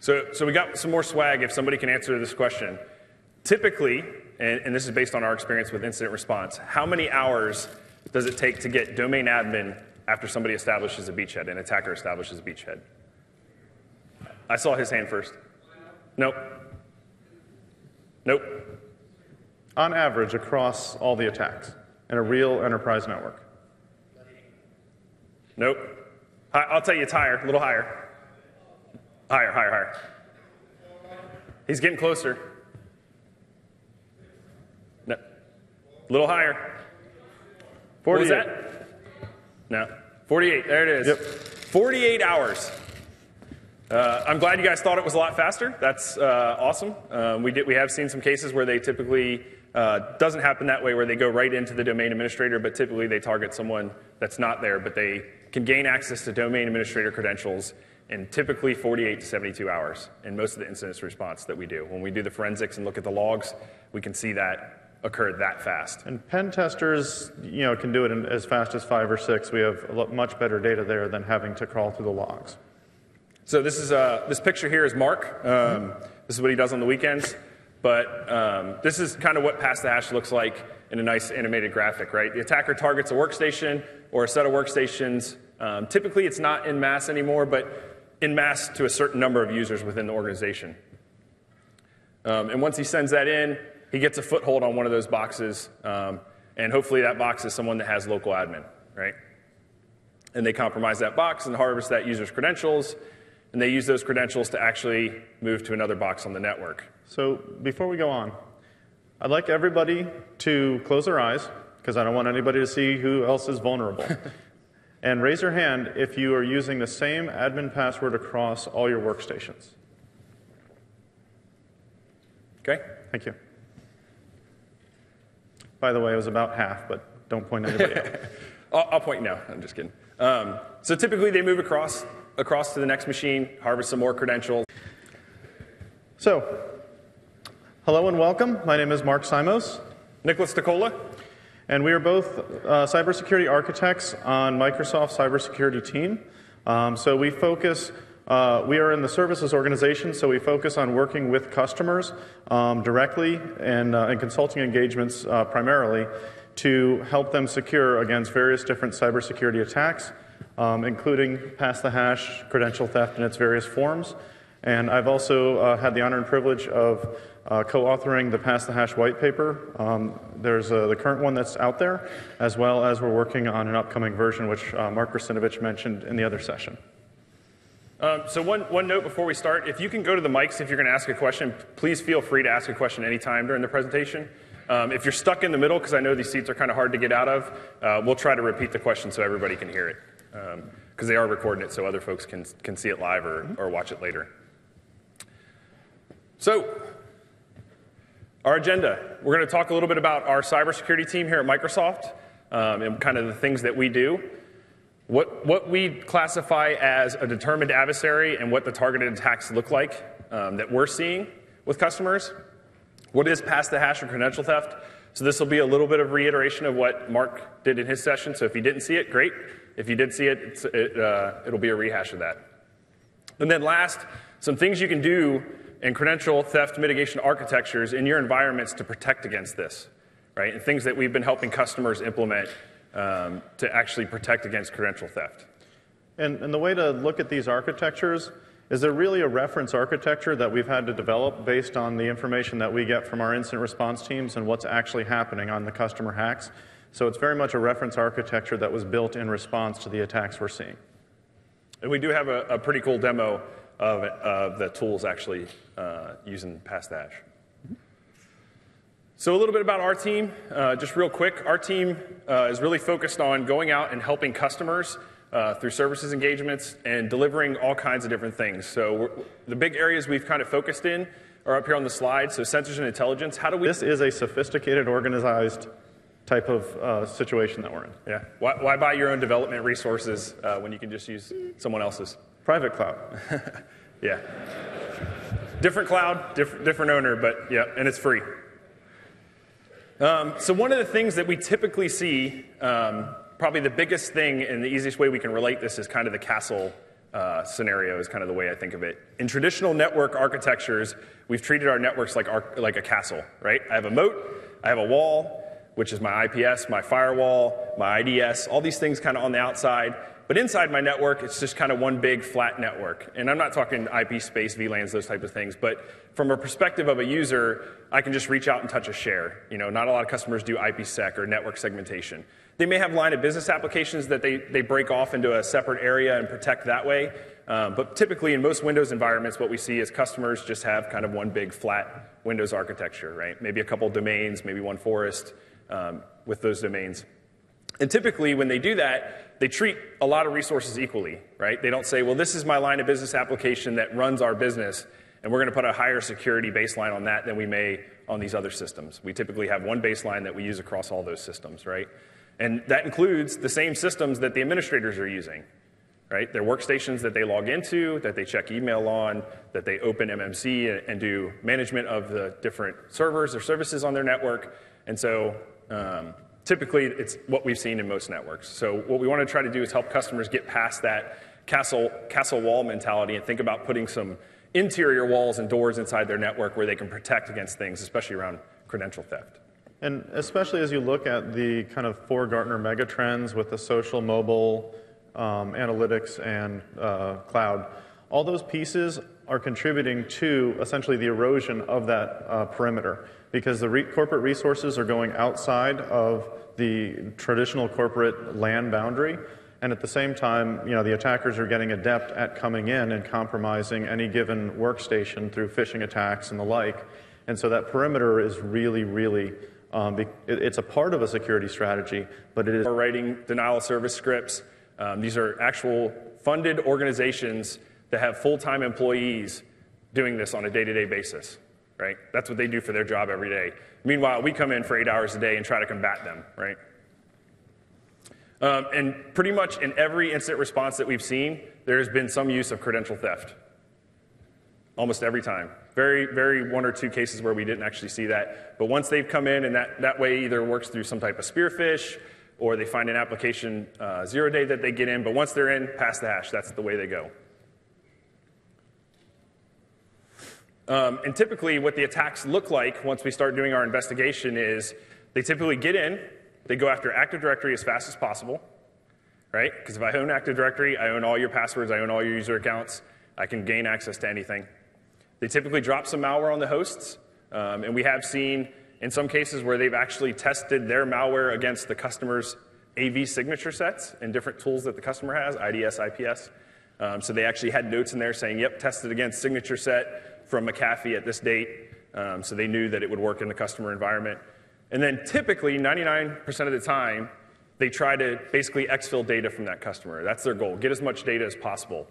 So, so we got some more swag if somebody can answer this question. Typically, and, and this is based on our experience with incident response, how many hours does it take to get domain admin after somebody establishes a beachhead, an attacker establishes a beachhead? I saw his hand first. Nope. Nope. On average, across all the attacks in a real enterprise network. Nope. I'll tell you it's higher, a little higher. Higher, higher, higher. He's getting closer. A little higher. What was that? No. forty-eight. There it is. Yep. forty-eight hours. Uh, I'm glad you guys thought it was a lot faster. That's uh, awesome. Um, we did. We have seen some cases where they typically uh, doesn't happen that way, where they go right into the domain administrator, but typically they target someone that's not there, but they can gain access to domain administrator credentials in typically forty-eight to seventy-two hours in most of the incident response that we do. When we do the forensics and look at the logs, we can see that occurred that fast. And pen testers, you know, can do it in as fast as five or six. We have a lot, much better data there than having to crawl through the logs. So this is uh, this picture here is Mark. Um, this is what he does on the weekends. But um, this is kind of what Pass the Hash looks like in a nice animated graphic, right? The attacker targets a workstation or a set of workstations. Um, typically, it's not en masse anymore, but en masse to a certain number of users within the organization. Um, and once he sends that in, he gets a foothold on one of those boxes, um, and hopefully that box is someone that has local admin, right? And they compromise that box and harvest that user's credentials, and they use those credentials to actually move to another box on the network. So before we go on, I'd like everybody to close their eyes, because I don't want anybody to see who else is vulnerable. And raise your hand if you are using the same admin password across all your workstations. Okay, thank you. By the way, it was about half, but don't point anybody out. I'll, I'll point no. I'm just kidding. Um, so typically, they move across across to the next machine, harvest some more credentials. So, hello and welcome. My name is Mark Simos. Nicholas DiCola. And we are both uh, cybersecurity architects on Microsoft's cybersecurity team. Um, so we focus. Uh, we are in the services organization, so we focus on working with customers um, directly and, uh, and consulting engagements uh, primarily to help them secure against various different cybersecurity attacks, um, including pass the hash, credential theft in its various forms. And I've also uh, had the honor and privilege of uh, co-authoring the Pass the Hash white paper. Um, there's uh, the current one that's out there, as well as we're working on an upcoming version, which uh, Mark Rusinovich mentioned in the other session. Um, so one, one note before we start, if you can go to the mics if you're going to ask a question, please feel free to ask a question anytime during the presentation. Um, if you're stuck in the middle, because I know these seats are kind of hard to get out of, uh, we'll try to repeat the question so everybody can hear it, because um, they are recording it so other folks can, can see it live or, or watch it later. So our agenda, we're going to talk a little bit about our cybersecurity team here at Microsoft um, and kind of the things that we do. What, what we classify as a determined adversary and what the targeted attacks look like um, that we're seeing with customers. What is pass the hash or credential theft? So this will be a little bit of reiteration of what Mark did in his session. So if you didn't see it, great. If you did see it, it's, it uh, it'll be a rehash of that. And then last, some things you can do in credential theft mitigation architectures in your environments to protect against this, right? And things that we've been helping customers implement Um, to actually protect against credential theft. And, and the way to look at these architectures is they're really a reference architecture that we've had to develop based on the information that we get from our incident response teams and what's actually happening on the customer hacks. So it's very much a reference architecture that was built in response to the attacks we're seeing. And we do have a, a pretty cool demo of, it, of the tools actually uh, using Pass the Hash. So a little bit about our team, uh, just real quick. Our team uh, is really focused on going out and helping customers uh, through services engagements and delivering all kinds of different things. So we're, the big areas we've kind of focused in are up here on the slide. So sensors and intelligence. How do we? This is a sophisticated, organized type of uh, situation that we're in. Yeah. Why, why buy your own development resources uh, when you can just use someone else's? Private cloud. Yeah. Different cloud, diff different owner, but yeah, and it's free. Um, so one of the things that we typically see, um, probably the biggest thing and the easiest way we can relate this is kind of the castle uh, scenario is kind of the way I think of it. In traditional network architectures, we've treated our networks like, our, like a castle, right? I have a moat, I have a wall, which is my I P S, my firewall, my I D S, all these things kind of on the outside. But inside my network, it's just kind of one big flat network. And I'm not talking I P space, V LANs, those type of things. But from a perspective of a user, I can just reach out and touch a share. You know, not a lot of customers do IPsec or network segmentation. They may have line of business applications that they, they break off into a separate area and protect that way. Um, but typically in most Windows environments, what we see is customers just have kind of one big flat Windows architecture, right? Maybe a couple domains, maybe one forest um, with those domains. And typically when they do that, they treat a lot of resources equally, right? They don't say, well, this is my line of business application that runs our business, and we're going to put a higher security baseline on that than we may on these other systems. We typically have one baseline that we use across all those systems, right? And that includes the same systems that the administrators are using, right? Their workstations that they log into, that they check email on, that they open M M C and do management of the different servers or services on their network. And so um, typically, it's what we've seen in most networks. So what we want to try to do is help customers get past that castle, castle wall mentality and think about putting some interior walls and doors inside their network where they can protect against things, especially around credential theft. And especially as you look at the kind of four Gartner megatrends with the social, mobile, um, analytics, and uh, cloud, all those pieces are contributing to essentially the erosion of that uh, perimeter, because the re corporate resources are going outside of the traditional corporate LAN boundary, and at the same time, you know, the attackers are getting adept at coming in and compromising any given workstation through phishing attacks and the like, and so that perimeter is really, really, um, it, it's a part of a security strategy, but it is. We're writing denial of service scripts. Um, these are actual funded organizations that have full-time employees doing this on a day-to-day basis. right? That's what they do for their job every day. Meanwhile, we come in for eight hours a day and try to combat them, right? Um, and pretty much in every incident response that we've seen, there has been some use of credential theft. Almost every time. Very, very one or two cases where we didn't actually see that. But once they've come in, and that, that way either works through some type of spearfish, or they find an application uh, zero day that they get in. But once they're in, pass the hash. That's the way they go. Um, and typically, what the attacks look like once we start doing our investigation is they typically get in. They go after Active Directory as fast as possible, right? Because if I own Active Directory, I own all your passwords, I own all your user accounts, I can gain access to anything. They typically drop some malware on the hosts, um, and we have seen in some cases where they've actually tested their malware against the customer's A V signature sets and different tools that the customer has, I D S, I P S. Um, so they actually had notes in there saying, yep, tested against signature set from McAfee at this date, um, so they knew that it would work in the customer environment. And then typically, ninety-nine percent of the time, they try to basically exfil data from that customer. That's their goal, get as much data as possible.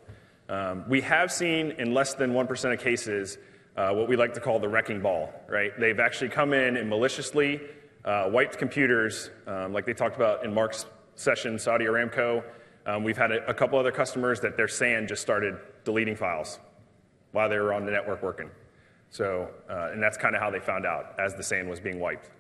Um, we have seen in less than one percent of cases uh, what we like to call the wrecking ball, right? They've actually come in and maliciously uh, wiped computers, um, like they talked about in Mark's session, Saudi Aramco. Um, we've had a, a couple other customers that their S A N just started deleting files while they were on the network working. So, uh, and that's kind of how they found out, as the S A N was being wiped.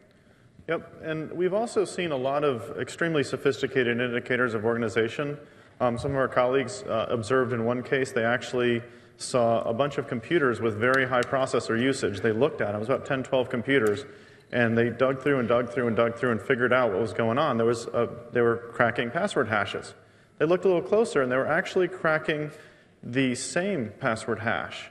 Yep, and we've also seen a lot of extremely sophisticated indicators of organization. Um, some of our colleagues uh, observed in one case, they actually saw a bunch of computers with very high processor usage. They looked at them, it was about ten, twelve computers, and they dug through and dug through and dug through and figured out what was going on. There was a, they were cracking password hashes. They looked a little closer, and they were actually cracking the same password hash.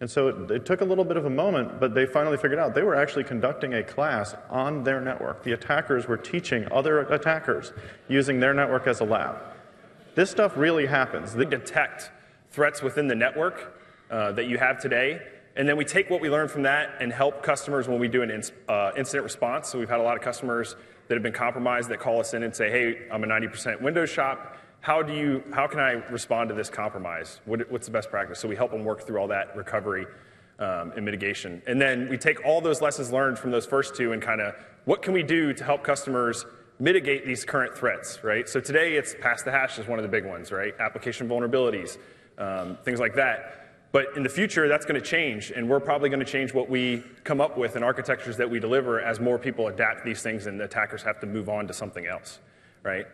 And so it, it took a little bit of a moment, but they finally figured out they were actually conducting a class on their network. The attackers were teaching other attackers using their network as a lab. This stuff really happens. They detect threats within the network uh, that you have today, and then we take what we learn from that and help customers when we do an in, uh, incident response. So we've had a lot of customers that have been compromised that call us in and say, hey, I'm a ninety percent Windows shop. How do you, how can I respond to this compromise? What, what's the best practice? So we help them work through all that recovery um, and mitigation. And then we take all those lessons learned from those first two and kind of what can we do to help customers mitigate these current threats, right? So today it's pass the hash is one of the big ones, right? Application vulnerabilities, um, things like that. But in the future, that's going to change, and we're probably going to change what we come up with and architectures that we deliver as more people adapt these things and the attackers have to move on to something else, right?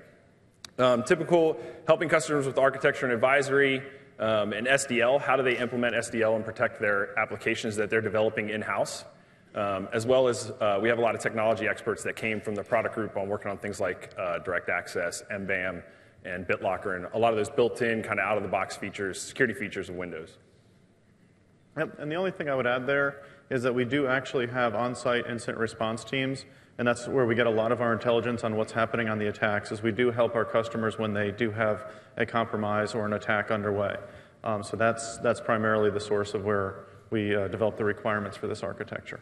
Um, typical helping customers with architecture and advisory um, and S D L, how do they implement S D L and protect their applications that they're developing in-house, um, as well as uh, we have a lot of technology experts that came from the product group on working on things like uh, Direct Access, M BAM, and BitLocker, and a lot of those built-in kind of out-of-the-box features, security features of Windows. Yep, and the only thing I would add there is that we do actually have on-site incident response teams. And that's where we get a lot of our intelligence on what's happening on the attacks, is we do help our customers when they do have a compromise or an attack underway. Um, so that's, that's primarily the source of where we uh, develop the requirements for this architecture.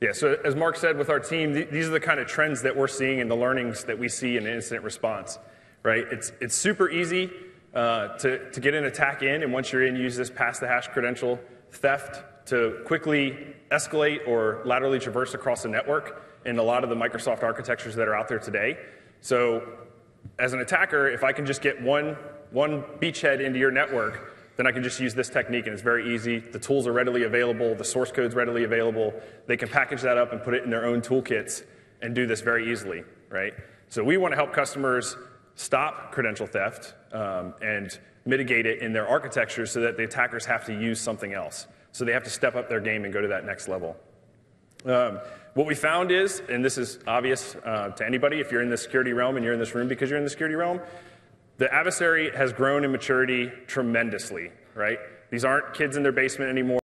Yeah, so as Mark said with our team, th these are the kind of trends that we're seeing and the learnings that we see in incident response, right? It's, it's super easy uh, to, to get an attack in, and once you're in, use this pass the hash credential theft to quickly escalate or laterally traverse across the network in a lot of the Microsoft architectures that are out there today. So as an attacker, if I can just get one, one beachhead into your network, then I can just use this technique, and it's very easy. The tools are readily available. The source code's readily available. They can package that up and put it in their own toolkits and do this very easily, right? So we want to help customers stop credential theft um, and mitigate it in their architecture so that the attackers have to use something else. So they have to step up their game and go to that next level. Um, what we found is, and this is obvious uh, to anybody if you're in the security realm and you're in this room because you're in the security realm, the adversary has grown in maturity tremendously, right? These aren't kids in their basement anymore.